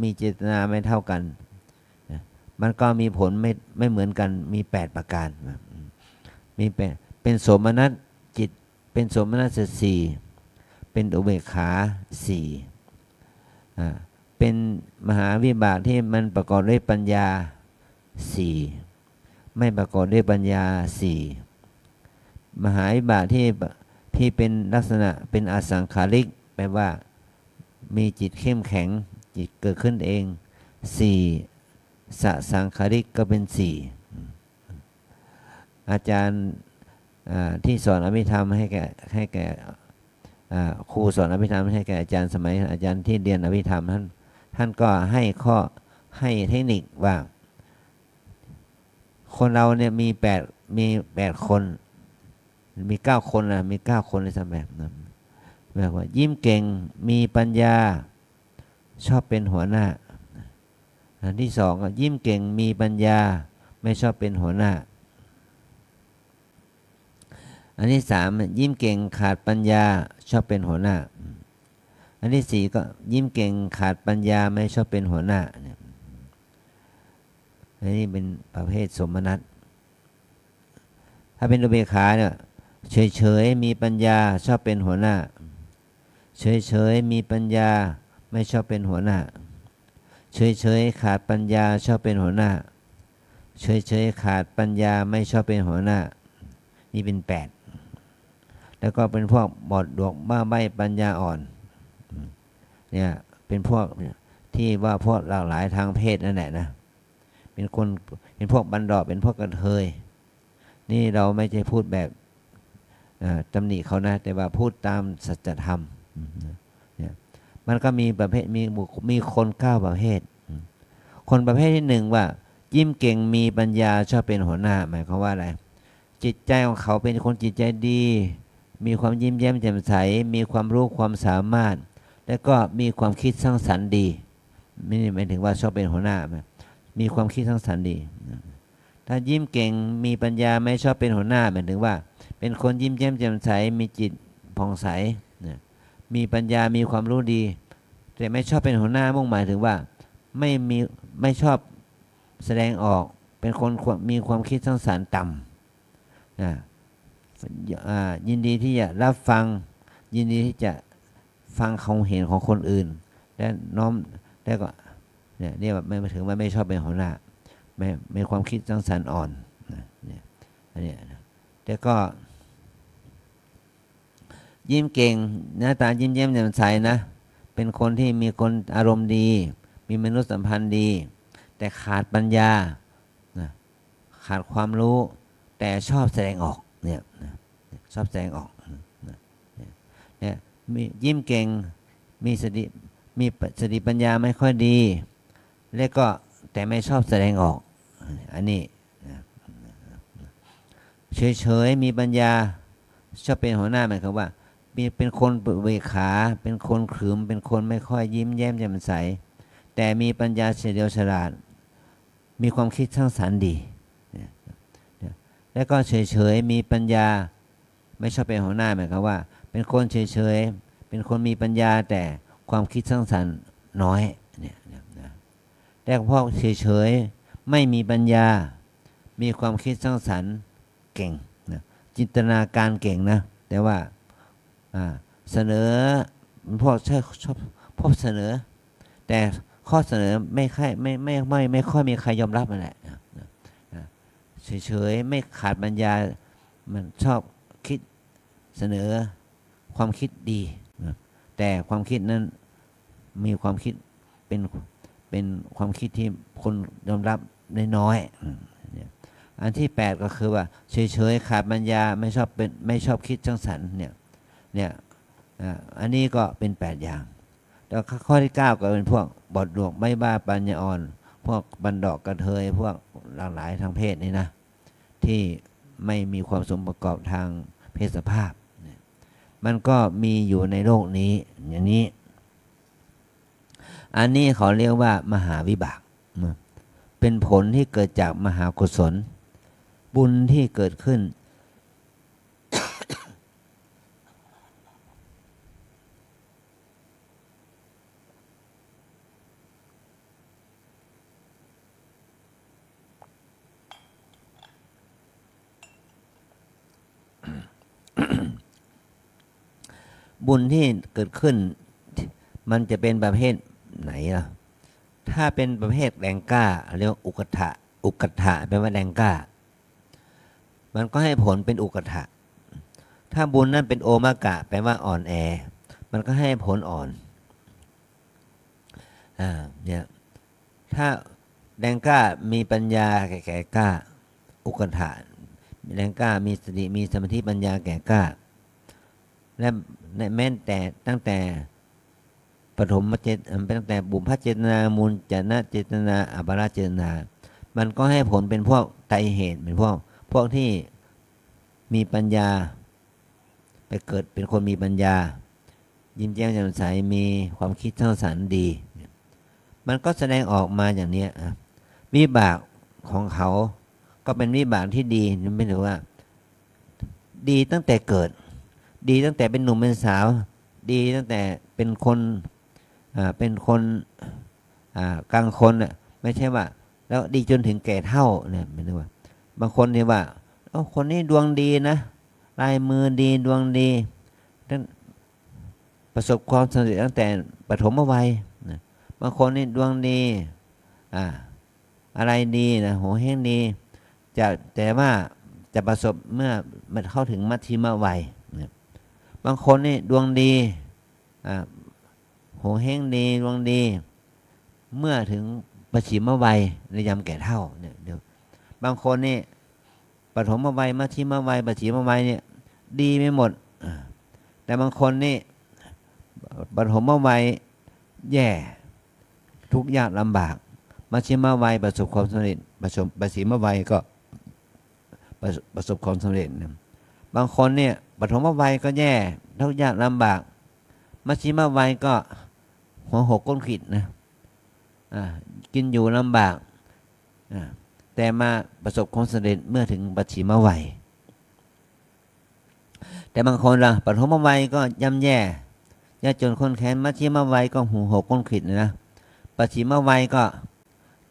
มีเจตนาไม่เท่ากันมันก็มีผลไม่ไม่เหมือนกันมีแปดประการมีแปดเป็นโสมนัสจิตเป็นโสมนัสสี่เป็นอุเบกขาสี่เป็นมหาวิบากที่มันประกอบด้วยปัญญาสี่ไม่ประกอบด้วยปัญญาสี่มหาวิบากที่ที่เป็นลักษณะเป็นอสังขาริกแปลว่ามีจิตเข้มแข็งจิตเกิดขึ้นเองสี่สสังขาริกก็เป็นสี่อาจารย์ที่สอนอภิธรรมให้แก่ให้แก่ครูสอนอภิธรรมให้แก่อาจารย์สมัยอาจารย์ที่เรียนอภิธรรมท่านท่านก็ให้ข้อให้เทคนิคว่าคนเราเนี่ยมีแปดมีแปดคนมีเก้าคนนะมีเก้าคนในสมัยนั้นแบบว่ายิ้มเก่งมีปัญญา ชอบเป็นหัวหน้าอันที่สองยิ้มเก่งมีปัญญาไม่ชอบเป็นหัวหน้าอันที่สามยิ้มเก่งขาดปัญญาชอบเป็นหัวหน้าอันที่สี่ก็ยิ้มเก่งขาดปัญญาไม่ชอบเป็นหัวหน้าเนี่ยอันนี้เป็นประเภทสมนัตถ้าเป็นอุเบกขาเนี่ยเฉยๆมีปัญญาชอบเป็นหัวหน้าเฉยๆมีปัญญาไม่ชอบเป็นหัวหน้าเฉยๆขาดปัญญาชอบเป็นหัวหน้าเฉยๆขาดปัญญาไม่ชอบเป็นหัวหน้านี่เป็นแปดแล้วก็เป็นพวกบอดดวกบ้าใบปัญญาอ่อนเนี่ยเป็นพวกที่ว่าพวกหลากหลายทางเพศนั่นแหละนะเป็นคนเป็นพวกบันดอเป็นพวกกระเทยนี่เราไม่ใช่พูดแบบตำหนิเขานะแต่ว่าพูดตามสัจธรรมเนี่ยมันก็มีประเภทมีมีคนเก้าประเภทคนประเภทที่หนึ่งว่ายิ้มเก่งมีปัญญาชอบเป็นหัวหน้าหมายความว่าอะไรจิตใจของเขาเป็นคนจิตใจดีมีความยิ้มแย้มแจ่มใสมีความรู้ความสามารถและก็มีความคิดสร้างสรรค์ดีไม่หมายถึงว่าชอบเป็นหัวหน้ามีความคิดสร้างสรรค์ดีถ้ายิ้มเก่งมีปัญญาไม่ชอบเป็นหัวหน้าหมายถึงว่าเป็นคนยิ้มแย้มแจ่มใสมีจิตผ่องใสมีปัญญามีความรู้ดีแต่ไม่ชอบเป็นหัวหน้ามุ่งหมายถึงว่าไม่มีไม่ชอบแสดงออกเป็นคนมีความคิดสร้างสรรค์ต่ำยินดีที่จะรับฟังยินดีที่จะฟังความเห็นของคนอื่นและน้อมแล้วก็เนี่ยเรียกว่าไม่ถึงว่าไม่ชอบเป็นหัวหน้าไม่ไม่ความคิดสร้างสรรค์อ่อนเนี่ยอันนี้แต่ก็ยิ้มเก่งหน้าตายิ้มแย้มแจ่มใสนะเป็นคนที่มีคนอารมณ์ดีมีมนุษยสัมพันธ์ดีแต่ขาดปัญญาขาดความรู้แต่ชอบแสดงออกเนี่ยชอบแสดงออกเนี่ยยิ้มเก่งมีสติมีสติปัญญาไม่ค่อยดีแล้วก็แต่ไม่ชอบแสดงออกอันนี้เฉยๆมีปัญญาชอบเป็นหัวหน้าหมายความว่ามีเป็นคนเบิกขาเป็นคนขรึมเป็นคนไม่ค่อยยิ้มแย้มแจ่มใสแต่มีปัญญาเฉลียวฉลาดมีความคิดสร้างสรรค์ดีแล้วก็เฉยๆมีปัญญาไม่ชอบเป็นหัวหน้าหมายความว่าเป็นคนเฉยๆเป็นคนมีปัญญาแต่ความคิดสร้างสรรค์น้อยเนี่ยนะแต่พวกเฉยๆไม่มีปัญญามีความคิดสร้างสรรค์เก่งนะจินตนาการเก่งนะแต่ว่าเสนอพวกชอบพวกเสนอแต่ข้อเสนอไม่ค่อยไม่ไม่ไม่ไม่ค่อยมีใครยอมรับนั่นแหละเฉยๆไม่ขาดปัญญามันชอบคิดเสนอความคิดดีแต่ความคิดนั้นมีความคิดเป็นเป็นความคิดที่คนยอมรับน้อยๆอันที่แปดก็คือว่าเฉยๆขาดปัญญาไม่ชอบเป็นไม่ชอบคิดสร้างสรรค์เนี่ยเนี่ยอันนี้ก็เป็นแปดอย่างแล้วข้อที่เก้าก็เป็นพวกบอดดวงไม่บ้าปัญญาอ่อนพวกบันดอกกระเทยพวกหลากหลายทางเพศนี่นะที่ไม่มีความสมประกอบทางเพศสภาพมันก็มีอยู่ในโลกนี้อย่างนี้อันนี้เขาเรียกว่ามหาวิบากเป็นผลที่เกิดจากมหากุศลบุญที่เกิดขึ้น บุญที่เกิดขึ้นมันจะเป็นประเภทไหนล่ะถ้าเป็นประเภทแรงกล้าเรียกว่าอุกทะอุกทะแปลว่าแรงกล้ามันก็ให้ผลเป็นอุกทะถ้าบุญนั้นเป็นโอมากะแปลว่าอ่อนแอมันก็ให้ผลอ่อนอ่าเนี่ยถ้าแรงกล้ามีปัญญาแก่กล้าอุกทะแรงกล้ามีสติมีสมาธิปัญญาแก่กล้าและแม้แต่ตั้งแต่ปฐมเจตตั้งแต่บุพพเจตนามูลจนะเจตนาอัปราเจตนามันก็ให้ผลเป็นพวกไตรเหตุเป็นพวกพวกที่มีปัญญาไปเกิดเป็นคนมีปัญญายิ้มแย้มแจ่มใสมีความคิดสร้างสรรค์ดี มันก็แสดงออกมาอย่างนี้วิบากของเขาก็เป็นวิบากที่ดีไม่ถือว่าดีตั้งแต่เกิดดีตั้งแต่เป็นหนุ่มเป็นสาวดีตั้งแต่เป็นคนเป็นคนกลางคนน่ะไม่ใช่ว่าแล้วดีจนถึงแก่เฒ่าเนี่ยไม่ถือว่าบางคนเนี่ยว่าโอ้คนนี้ดวงดีนะลายมือดีดวงดีประสบความสำเร็จตั้งแต่ปฐมวัยบางคนนี่ดวงดีอ่าอะไรดีนะโหแห้งดีจะแต่ว่าจะประสบเมื่อมันเข้าถึงมัธยมวัยบางคนนี่ดวงดีอ่าโหแห้งดีดวงดีเมื่อถึงปฐมวัยในยามแก่เฒ่าเนี่ยเดี๋ยวบางคนนี่ปฐมวัยมัธยมวัยปฐมวัยเนี่ยดีไม่หมดแต่บางคนนี่ปฐมวัยแย่ทุกยากลำบากมัชฌิมวัยประสบความสำเร็จประสบปสีมวัยก็ประสบความสำเร็จนะบางคนเนี่ยปฐมวัยก็แย่ทุกยากลำบากมัชฌิมวัยก็หัวหกก้นขิดนะอ่ากินอยู่ลำบากอ่าแต่มาประสบความสำเร็จเมื่อถึงปสีมวัยแต่บางคนล่ะปฐมวัยก็ย่ำแย่ยากจนคนแค้นมัชฌิมวัยก็หัวหกก้นขิดนะปฐมวัยก็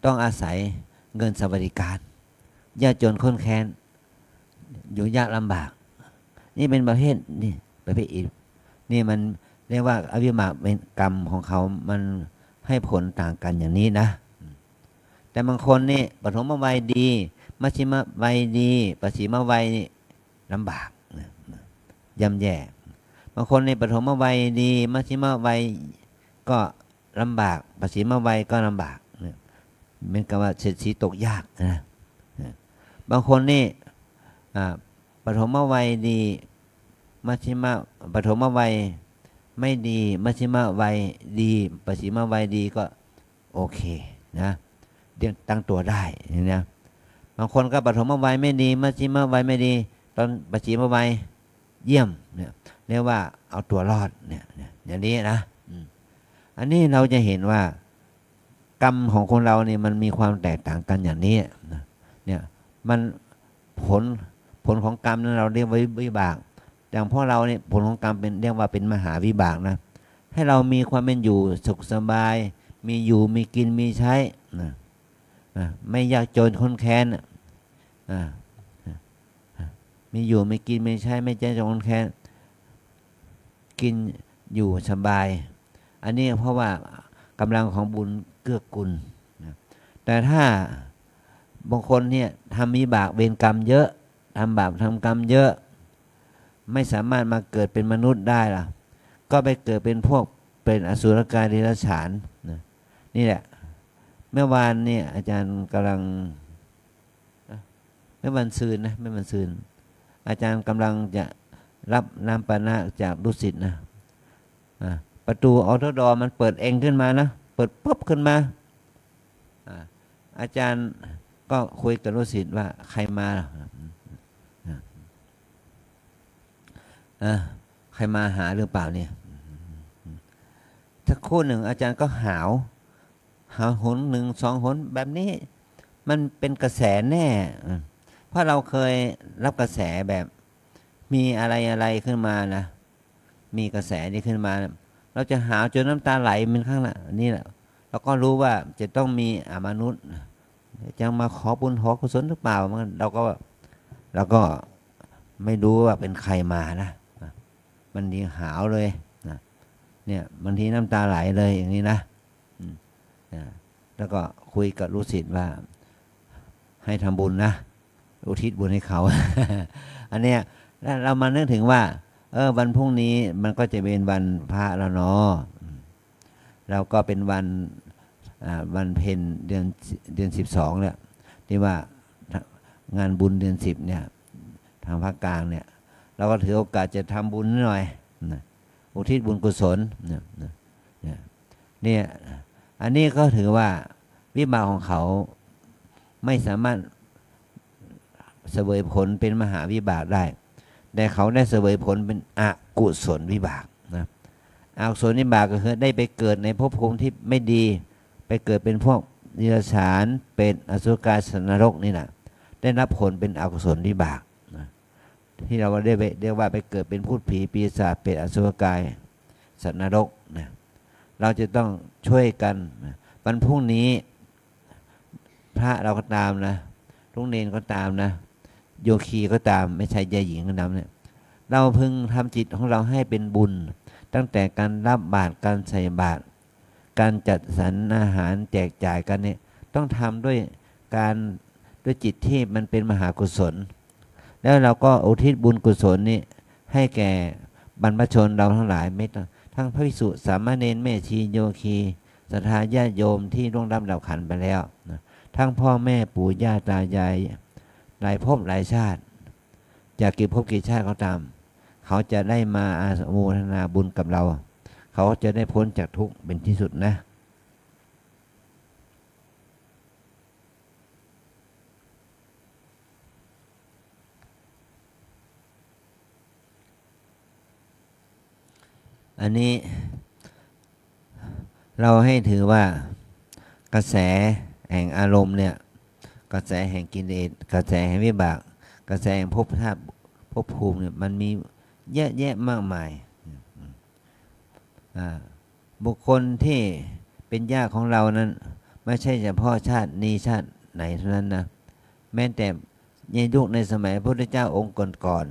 ต้องอาศัยเงินสวัสดิการยากจนข้นแค้นอยู่ยากลำบากนี่เป็นประเภทนี่ประเภทอีกนี่มันเรียกว่าอวิมานเป็นกรรมของเขามันให้ผลต่างกันอย่างนี้นะแต่บางคนนี่ปฐมวัยดีมัชฌิมวัยดีปฐมวัยนี่ลำบากย่ำแย่บางคนในปฐมวัยดีมัชฌิมวัยก็ลำบากปฐมวัยก็ลำบากเป็นคำว่าเศรษฐีตกยากนะบางคนนี่ปฐมวัยดีมัชฌิมปฐมวัยไม่ดีมัชฌิมวัยดีปฐมวัยดีก็โอเคนะเดี๋ยวตั้งตัวได้นะบางคนก็ปฐมวัยไม่ดีมัชฌิมวัยไม่ดีตอนปฐมวัยเยี่ยมเนี่ยเรียกว่าเอาตัวรอดเนี่ยอย่างนี้นะอันนี้เราจะเห็นว่ากรรมของคนเราเนี่ยมันมีความแตกต่างกันอย่างนี้นะเนี่ยมันผลผลของกรรมนั้นเราเรียกว่าวิบากอย่างพ่อเราเนี่ยผลของกรรมเป็นเรียกว่าเป็นมหาวิบากนะให้เรามีความเป็นอยู่สุขสบายมีอยู่มีกินมีใช้นะนะไม่ยากจนข้นแค้นนะนะมีอยู่ไม่กินไม่ใช้ไม่ยากจนข้นแค้นกินอยู่สบายอันนี้เพราะว่ากำลังของบุญเกื้อกูลนะแต่ถ้าบางคนเนี่ยทำวิบากเวรกรรมเยอะทำบาปทำกรรมเยอะไม่สามารถมาเกิดเป็นมนุษย์ได้ล่ะก็ไปเกิดเป็นพวกเป็นอสุรกายเดรัจฉานนะนี่แหละเมื่อวานเนี่ยอาจารย์กำลังเมื่อวันซืนนะเมื่อวันซืนอาจารย์กำลังจะรับน้ำปานะจากลูกศิษย์นะประตูออโตดอมันเปิดเองขึ้นมานะเปิดปุ๊บขึ้นมาอาจารย์ก็คุยกับลูกศิษย์ว่าใครมาใครมาหาหรือเปล่าเนี่ยสักคู่หนึ่งอาจารย์ก็หาวหาวหนหนึ่งสองหนแบบนี้มันเป็นกระแสแน่เพราะเราเคยรับกระแสแบบมีอะไรอะไรขึ้นมานะมีกระแสนี้ขึ้นมาเราจะหาวจนน้ำตาไหลเป็นข้างละนี่แหละเราก็รู้ว่าจะต้องมีอมนุษย์จะมาขอบุญขอกุศลหรือเปล่ามันเราก็เราก็ไม่รู้ว่าเป็นใครมานะมันทีหาวเลยนะเนี่ยมันทีน้ำตาไหลเลยอย่างนี้นะแล้วก็คุยกับลูกศิษย์ว่าให้ทำบุญนะอุทิศบุญให้เขา อันเนี้ยเรามานึกถึงว่าเออวันพรุ่งนี้มันก็จะเป็นวันพระแล้วเนาะเราก็เป็นวันวันเพ็ญเดือนเดือนสิบสองเนี่ยที่ว่างานบุญเดือนสิบเนี่ยทางภาคกลางเนี่ยเราก็ถือโอกาสจะทำบุญหน่อยอุทิศบุญกุศลเนี่ยอันนี้ก็ถือว่าวิบากของเขาไม่สามารถเสวยผลเป็นมหาวิบากได้แต่เขาได้เสวยผลเป็นอกุศลวิบากนะอกุศลวิบากก็คือได้ไปเกิดในภพภูมิที่ไม่ดี ไปเกิดเป็นพวกนิรชานเป็นอสุรกายสัตว์นรกนี่นะได้รับผลเป็นอกุศลวิบากนะที่เราได้เรียกว่าไปเกิดเป็นพูดผีปีศาจเป็นอสุรกายสัตว์นรกนะเราจะต้องช่วยกันนะวันพรุ่งนี้พระเราก็ตามนะลุงเนนก็ตามนะโยคีก็ตามไม่ใช่ยายหญิงก็ตามเนี่ยเราพึงทำจิตของเราให้เป็นบุญตั้งแต่การรับบาตรการใส่บาตรการจัดสรรอาหารแจกจ่ายกันเนี่ยต้องทำด้วยการด้วยจิตที่มันเป็นมหากุศลแล้วเราก็อุทิศบุญกุศลนี้ให้แก่บรรพชนเราทั้งหลายไม่ต้องทั้งพระภิกษุสามเณรแม่ชีโยคีศรัทธาญาติโยมที่ร่วงรับเหล่าขันธ์ไปแล้วนะทั้งพ่อแม่ปู่ย่าตายายหลายภพหลายชาติจากกี่ภพกี่ชาติเขาตามเขาจะได้มาอาสาโมทนาบุญกับเราเขาจะได้พ้นจากทุกข์เป็นที่สุดนะอันนี้เราให้ถือว่ากระแสแห่งอารมณ์เนี่ยกระแสแห่งกิเลสกระแสแห่งวิบากกระแสแห่งภพชาติภพภูมิเนี่ยมันมีเยอะแยะมากมายบุคคลที่เป็นญาติของเรานั้นไม่ใช่เฉพาะชาตินี้ชาติไหนเท่านั้นนะแม้แต่ในยุคในสมัยพระพุทธเจ้าองค์ก่อน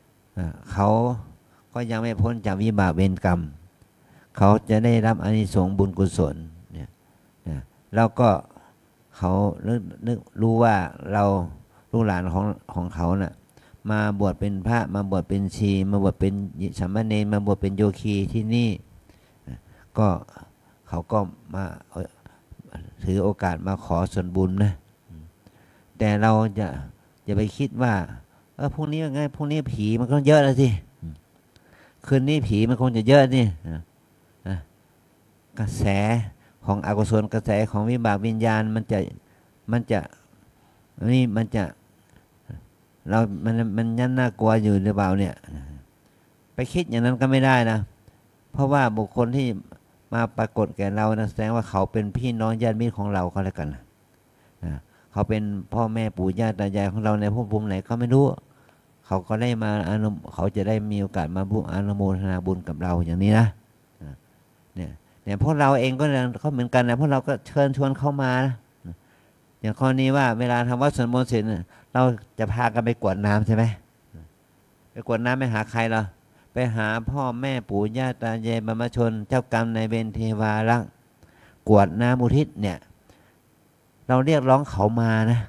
ๆเขาก็ยังไม่พ้นจากวิบากเวรกรรมเขาจะได้รับอานิสงส์บุญกุศลเนี่ยแล้วก็เขานึกนึกรู้ว่าเราลูกหลานของของเขานะ่ะมาบวชเป็นพระมาบวชเป็นชีมาบวชเป็นสามเณรมาบวชเป็นโยคีที่นี่ก็เขาก็มาถือโอกาสมาขอส่วนบุญนะแต่เราจะจะไปคิดว่าเออพวกนี้ยังไงพวกนี้ผีมันก็เยอะแล้วสิคืนนี้ผีมันคงจะเยอะนี่กระแสของอกุศลกระแสของวิบากวิญญาณมันจะมันจะนี่มันจะเรามันมันยันน่ากลัวอยู่หรือเปล่าเนี่ยไปคิดอย่างนั้นก็ไม่ได้นะเพราะว่าบุคคลที่มาปรากฏแก่เรานะแสดงว่าเขาเป็นพี่น้องญาติมิตรของเราก็แล้วกันนะเขาเป็นพ่อแม่ปู่ย่าตายายของเราในภพภูมิไหนก็ไม่รู้เขาก็ได้มาอนุเขาจะได้มีโอกาสมาบุญอนุโมทนาบุญกับเราอย่างนี้นะเนี่ยเนี่ยพวกเราเองก็เขาเหมือนกันนะพวกเราก็เชิญชวนเข้ามานะอย่างข้อนี้ว่าเวลาทำวัดสวดมนต์เสร็จเราจะพากันไปกวดน้ำใช่ไหมไปกวดน้ำไปหาใครเราไปหาพ่อแม่ปู่ย่าตายายบรรพชนเจ้ากรรมนายเวรเทวารักษ์กวดน้ำอุทิศเนี่ยเราเรียกร้องเขามานะ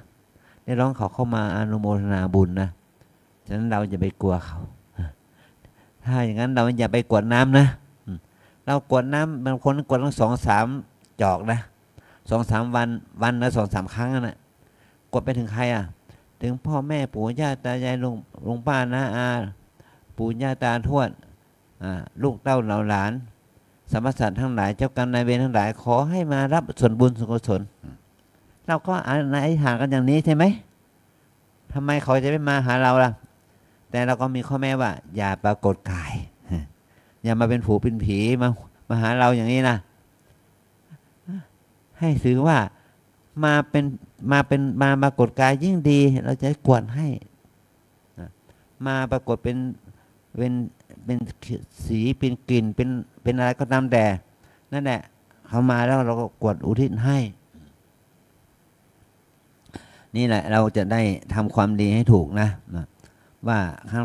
เรียกร้องเขาเข้ามาอนุโมทนาบุญนะฉะนั้นเราจะไปกลัวเขาถ้าอย่างนั้นเราอย่าไปกวดน้ำนะเรากวดน้ำบางคนกวดตั้งสองสามจอกนะสองสามวันวันละสองสามครั้งนะกวดไปถึงใครอ่ะถึงพ่อแม่ปู่ย่าตายายลุงลุงป้าน้าอาปู่ย่าตาทวดลูกเต้าเหล่าหลานสรรพสัตว์ทั้งหลายเจ้ากรรมนายเวรทั้งหลายขอให้มารับส่วนบุญส่วนกุศลเราก็อธิษฐานกันอย่างนี้ใช่ไหมทำไมเขาจะไม่มาหาเราล่ะแต่เราก็มีข้อแม้ว่าอย่าปรากฏกายอย่ามาเป็นผูเป็นผีมามาหาเราอย่างนี้นะให้ถือว่ามาเป็นมาเป็นมาปรากฏกายยิ่งดีเราจะกวดให้มาปรากฏเป็นเป็นเป็นสีเป็นกลิ่นเป็นเป็นอะไรก็ตามแต่นั่นแหละเขามาแล้วเราก็กวดอุทิศให้นี่แหละเราจะได้ทำความดีให้ถูกนะว่าข้าง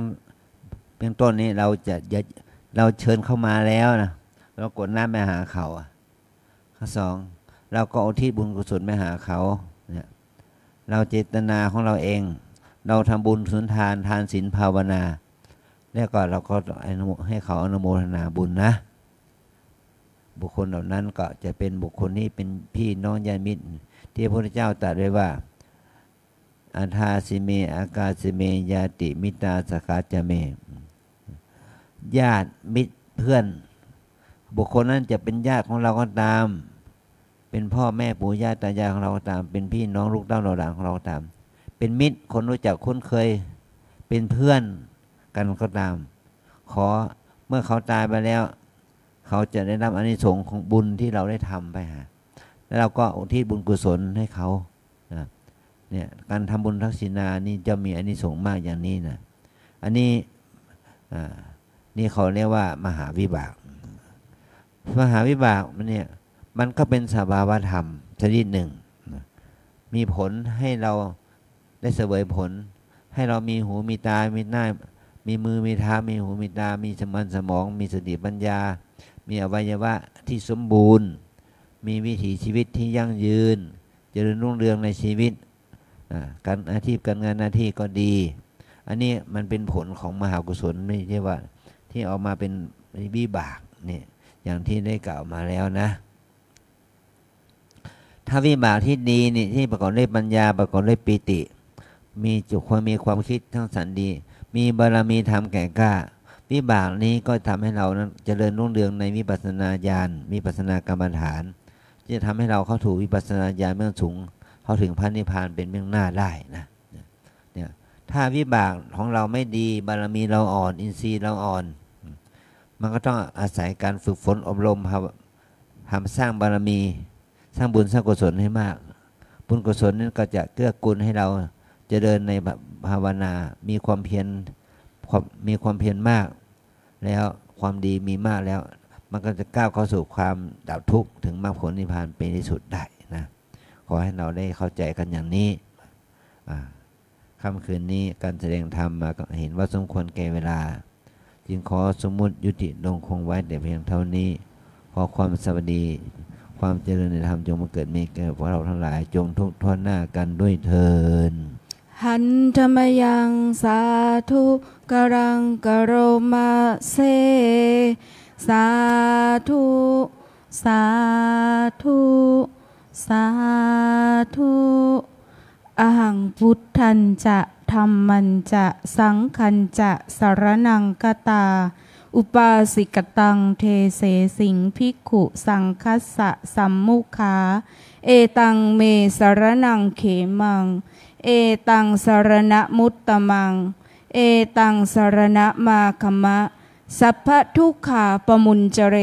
เบื้องต้นนี้เราจะเราเชิญเข้ามาแล้วนะเรากดน้ำไปหาเขาข้อสองเราก็อุทิศบุญกุศลไปหาเขาเนี่ยเราเจตนาของเราเองเราทำบุญสุนทานทานศีลภาวนาแล้วก็เราก็ให้เขาอนุโมทนาบุญนะบุคคลเหล่านั้นก็จะเป็นบุคคลที่เป็นพี่น้องญาติมิตรที่พระพุทธเจ้าตรัสไว้ว่าอัฏฐาสิเมอากาสิเมยาติมิตาสกาจเมญาติมิตรเพื่อนบุคคลนั้นจะเป็นญาติของเราก็ตามเป็นพ่อแม่ปู่ย่าตายายของเราก็ตามเป็นพี่น้องลูกเต้าเหล่าหลานของเราก็ตามเป็นมิตรคนรู้จักคุ้นเคยเป็นเพื่อนกันก็ตามขอเมื่อเขาตายไปแล้วเขาจะได้รับอานิสงส์ของบุญที่เราได้ทำไปหา แล้วเราก็อุทิศบุญกุศลให้เขานะเนี่ยการทำบุญทักษิณานี่จะมีอานิสงส์มากอย่างนี้นะอันนี้นี่เขาเรียกว่ามหาวิบากมหาวิบากมันเนี่ยมันก็เป็นสภาวธรรมชนิดหนึ่งนะมีผลให้เราได้เสวยผลให้เรามีหูมีตามีหน้ามีมือมีเท้ามีหูมีตามีสมองสมองมีสติปัญญามีอวัยวะที่สมบูรณ์มีวิถีชีวิตที่ยั่งยืนเจริญรุ่งเรืองในชีวิตการอาชีพการงานหน้าที่ก็ดีอันนี้มันเป็นผลของมหากุศลไม่ใช่ว่าที่ออกมาเป็นวิบากเนี่ยอย่างที่ได้กล่าวมาแล้วนะถ้าวิบากที่ดีนี่ที่ประกอบด้วยปัญญาประกอบด้วยปิติมีจุความมีความคิดทั้งสันดีมีบารมีธรรมแก่กล้าวิบากนี้ก็ทำให้เรานั้นเจริญรุ่งเรืองในวิปัสสนาญาณวิปัสสนากรรมฐานที่จะทำให้เราเข้าถูกวิปัสสนาญาณเบื้องสูงเข้าถึงพระนิพพานเป็นเบื้องหน้าได้นะเนี่ยถ้าวิบากของเราไม่ดีบารมีเราอ่อนอินทรีย์เราอ่อนมันก็ต้องอาศัยการฝึกฝนอบรมทำสร้างบารมีสร้างบุญสร้างกุศลให้มากบุญกุศลนั้นก็จะเกื้อกูลให้เราเจริญในภาวนามีความเพียรมีความเพียรมากแล้วความดีมีมากแล้วมันก็จะก้าวเข้าสู่ความดับทุกข์ถึงมรรคผลนิพพานเป็นที่สุดได้นะขอให้เราได้เข้าใจกันอย่างนี้ค่ำคืนนี้การแสดงธรรมมาก็เห็นว่าสมควรแก่เวลาจึงขอสมมุติยุติลงคงไว้แต่เพียงเท่านี้ขอความสวัสดีความเจริญในธรรมจงมาเกิดมีแก่พวกเราทั้งหลายจงทุกท่วนหน้ากันด้วยเถิดหันธรรมยังสาธุกรังกโรมาเซสาธุสาธุสาธุอหังพุทธันจะธรรมันจะสังคันจะสรนังกตาอุปาสิกตังเทเสสิงภิกขุสังคัสสะสัมมุขาเอตังเมสรนังเขมังเอตังสรณมุตตมังเอตังสรณมาคัมมะสัพพทุกขาปมุญจเร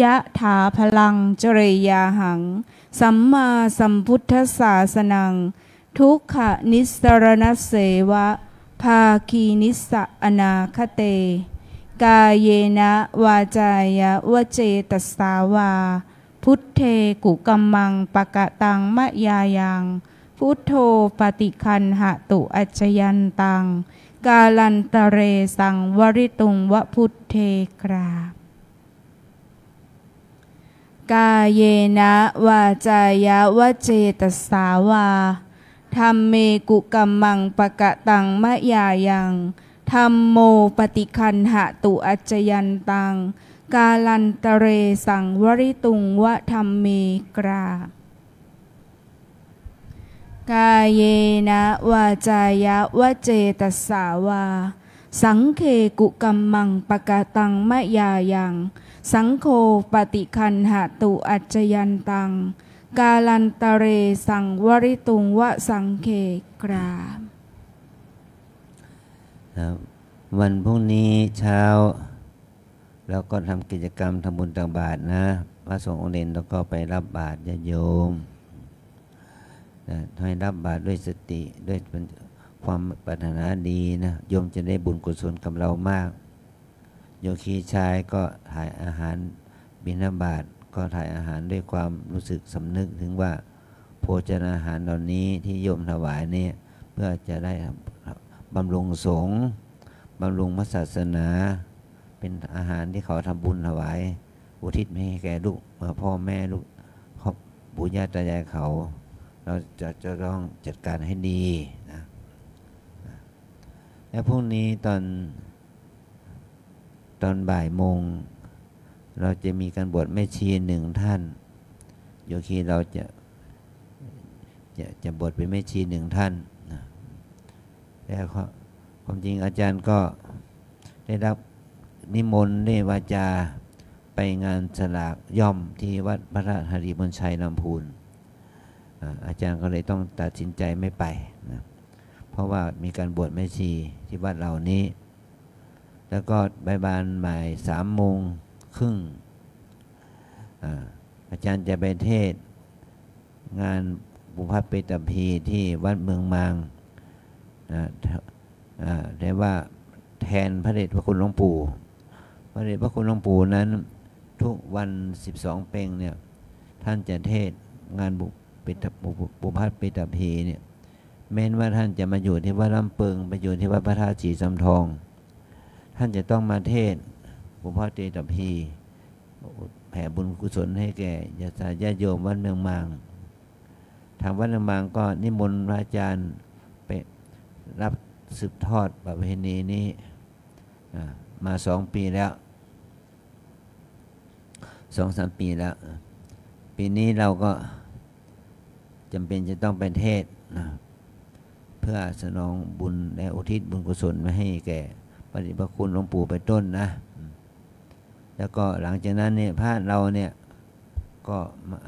ยะถาพลังจเรยาหังสัมมาสัมพุทธัสสะสนังทุกขนิสรณเสวะภาคีนิสอนาคเตกาเยนะวาจายะวเจตสาวาพุทเทกุกัมมังปะกะตังมะยายังพุทโธปฏิคันหะตุอัจจยันตังกาลันตะเรสังวริตุงวะพุทเทกราบกาเยนะวาจายะวเจตสาวาธัมเมกุกัมมังปะกะตังมะยายังธัมโมปฏิคันหะตุอัจจยันตังกาลันตะเรสังวริตุงวะธัมเมกรากาเยนะวาจายะวเจตสาวาสังเคกุกัมมังปะกะตังมะยายังสังโฆปฏิคันหะตุอัจจยันตังกาลันตะเรสังวริตุงวะสังเคกราวันพรุ่งนี้เช้าแล้วก็ทำกิจกรรมทำบุญตักบาตรนะพระสงฆ์องค์เด่นแล้วก็ไปรับบาตรญาติโยมให้รับบาตรด้วยสติด้วยความปรารถนาดีนะโยมจะได้บุญกุศลกับเรามากโยคีชายก็ถ่ายอาหารบิณฑบาตก็ถ่ายอาหารด้วยความรู้สึกสำนึกถึงว่าโภชนาอาหารเหล่านี้ที่โยมถวายเนี่ยเพื่อจะได้บำรุงสงฆ์บำรุงพระศาสนาเป็นอาหารที่เขาทำบุญถวายอุทิศให้แก่ลูกพ่อแม่ลูกปู่ย่าตายายเขาเราจะจะต้องจัดการให้ดีนะและพรุ่งนี้ตอนตอนบ่ายโมงเราจะมีการบวชแม่ชีหนึ่งท่านโยคีเราจะจะจะบวชเป็นแม่ชีหนึ่งท่านนะแต่ความจริงอาจารย์ก็ได้รับนิมนต์ได้วาจาไปงานสลากย่อมที่วัดพระธาตุหริมนชัยลำพูนอาจารย์ก็เลยต้องตัดสินใจไม่ไปนะเพราะว่ามีการบวชแม่ชีที่วัดเหล่านี้แล้วก็บ่ายบานบ่ายสามโมงครึ่งอาจารย์จะไปเทศ งานบุพเพตพีที่วัดเมืองมางนะเรียกว่าแทนพระเดชพระคุณหลวงปู่พระเดชพระคุณหลวงปู่นั้นทุกวันสิบสองเพ็งเนี่ยท่านจะเทศงานบุพเพตพีเนี่ยแม้นว่าท่านจะมาอยู่ที่วัดลำเปิงไปอยู่ที่วัดพระธาตุสีสำทองท่านจะต้องมาเทศบุพเพตพีแผ่บุญกุศลให้แก่ญาติญาติโยมวัดเมืองมางทางวัดเมืองมางก็นิมนต์พระอาจารย์ไปรับสืบทอดประเพณีนี้มาสองปีแล้วสองสามปีแล้วปีนี้เราก็จำเป็นจะต้องไปเทศนะเพื่อสนองบุญและอุทิศบุญกุศลมาให้แก่พระเดชพระคุณหลวงปู่ไปต้นนะแล้วก็หลังจากนั้นเนี่ยพระเราเนี่ยก็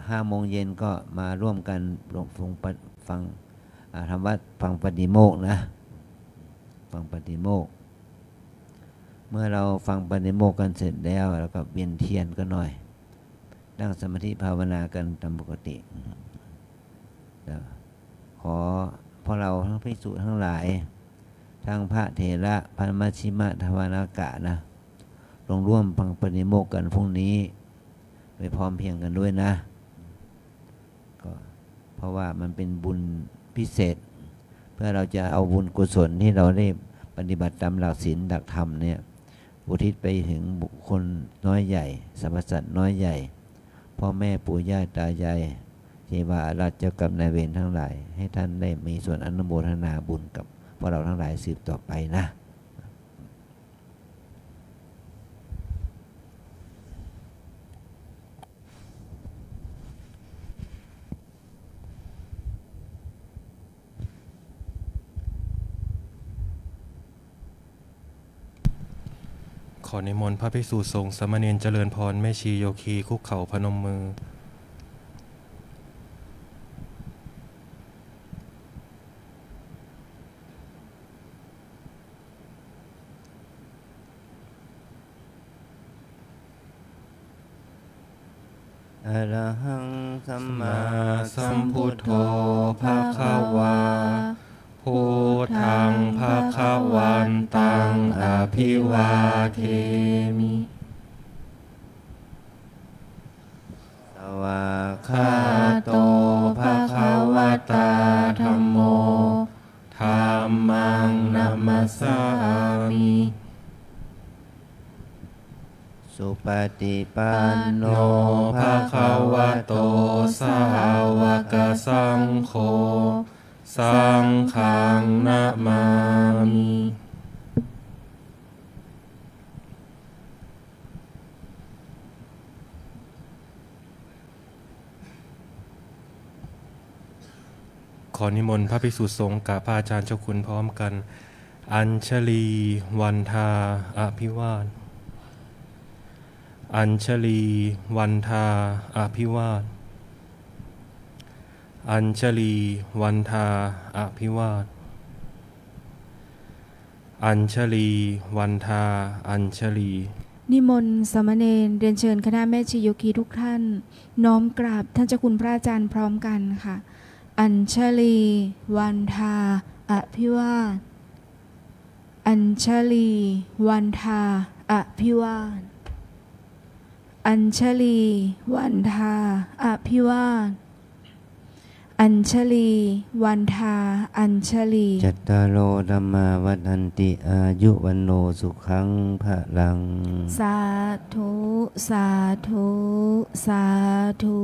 ห้าโมงเย็นก็มาร่วมกันหลวงปู่ฟังธรรมวัดฟังปฏิโมกข์นะฟังปฏิโมกข์เมื่อเราฟังปฏิโมกข์กันเสร็จแล้วเราก็เวียนเทียนกันหน่อยนั่งสมาธิภาวนากันตามปกติขอพวกเราทั้งภิกษุทั้งหลายทั้งพระเถระพระมัชชิมทวารกะนะลงร่วมฟังปฏิโมกข์กันพรุ่งนี้ไปพร้อมเพียงกันด้วยนะก็เพราะว่ามันเป็นบุญพิเศษเพื่อเราจะเอาบุญกุศลที่เราได้ปฏิบัติตามหลักศีลหลักธรรมเนี่ยอุทิศไปถึงบุคคลน้อยใหญ่สรรพสัตว์น้อยใหญ่พ่อแม่ปู่ย่าตายายเทวาอารักษ์เจ้ากรรมนายเวรทั้งหลายให้ท่านได้มีส่วนอนุโมทนาบุญกับพวกเราทั้งหลายสืบต่อไปนะขอนิมนต์พระภิกษุสงฆ์สามเณรเจริญพรแม่ชีโยคีคุกเข่าพนมมืออะระหังสัมมาสัมพุทโธภะคะวาพุทธังภะคะวันตังอภิวาเทมิสวากขาโตภะคะวะตาธัมโมธัมมังนัมมัสสามิสุปฏิปันโนภะคะวะโตสาวกสังโฆสังฆังนะมามิขอนิมนต์พระภิกษุสงฆ์กับพระอาจารย์เจ้าคุณพร้อมกันอัญชลีวันทาอภิวาทอัญชลีวันทาอภิวาทอัญชลีวันทาอภิวาทอัญชลีวันทาอัญชลีนิมนต์สามเณรเรียนเชิญคณะแม่ชีโยคีทุกท่านน้อมกราบท่านเจ้าคุณพระอาจารย์พร้อมกันค่ะอัญชลีวันทาอภิวาทอัญชลีวันทาอภิวาทอัญชลีวันทาอภิวาทอัญชลีวันทาอัญชลีจัตตารโอธัมมาวัฏันติอายุวันโนสุขังพะลังสาธุสาธุสาธุ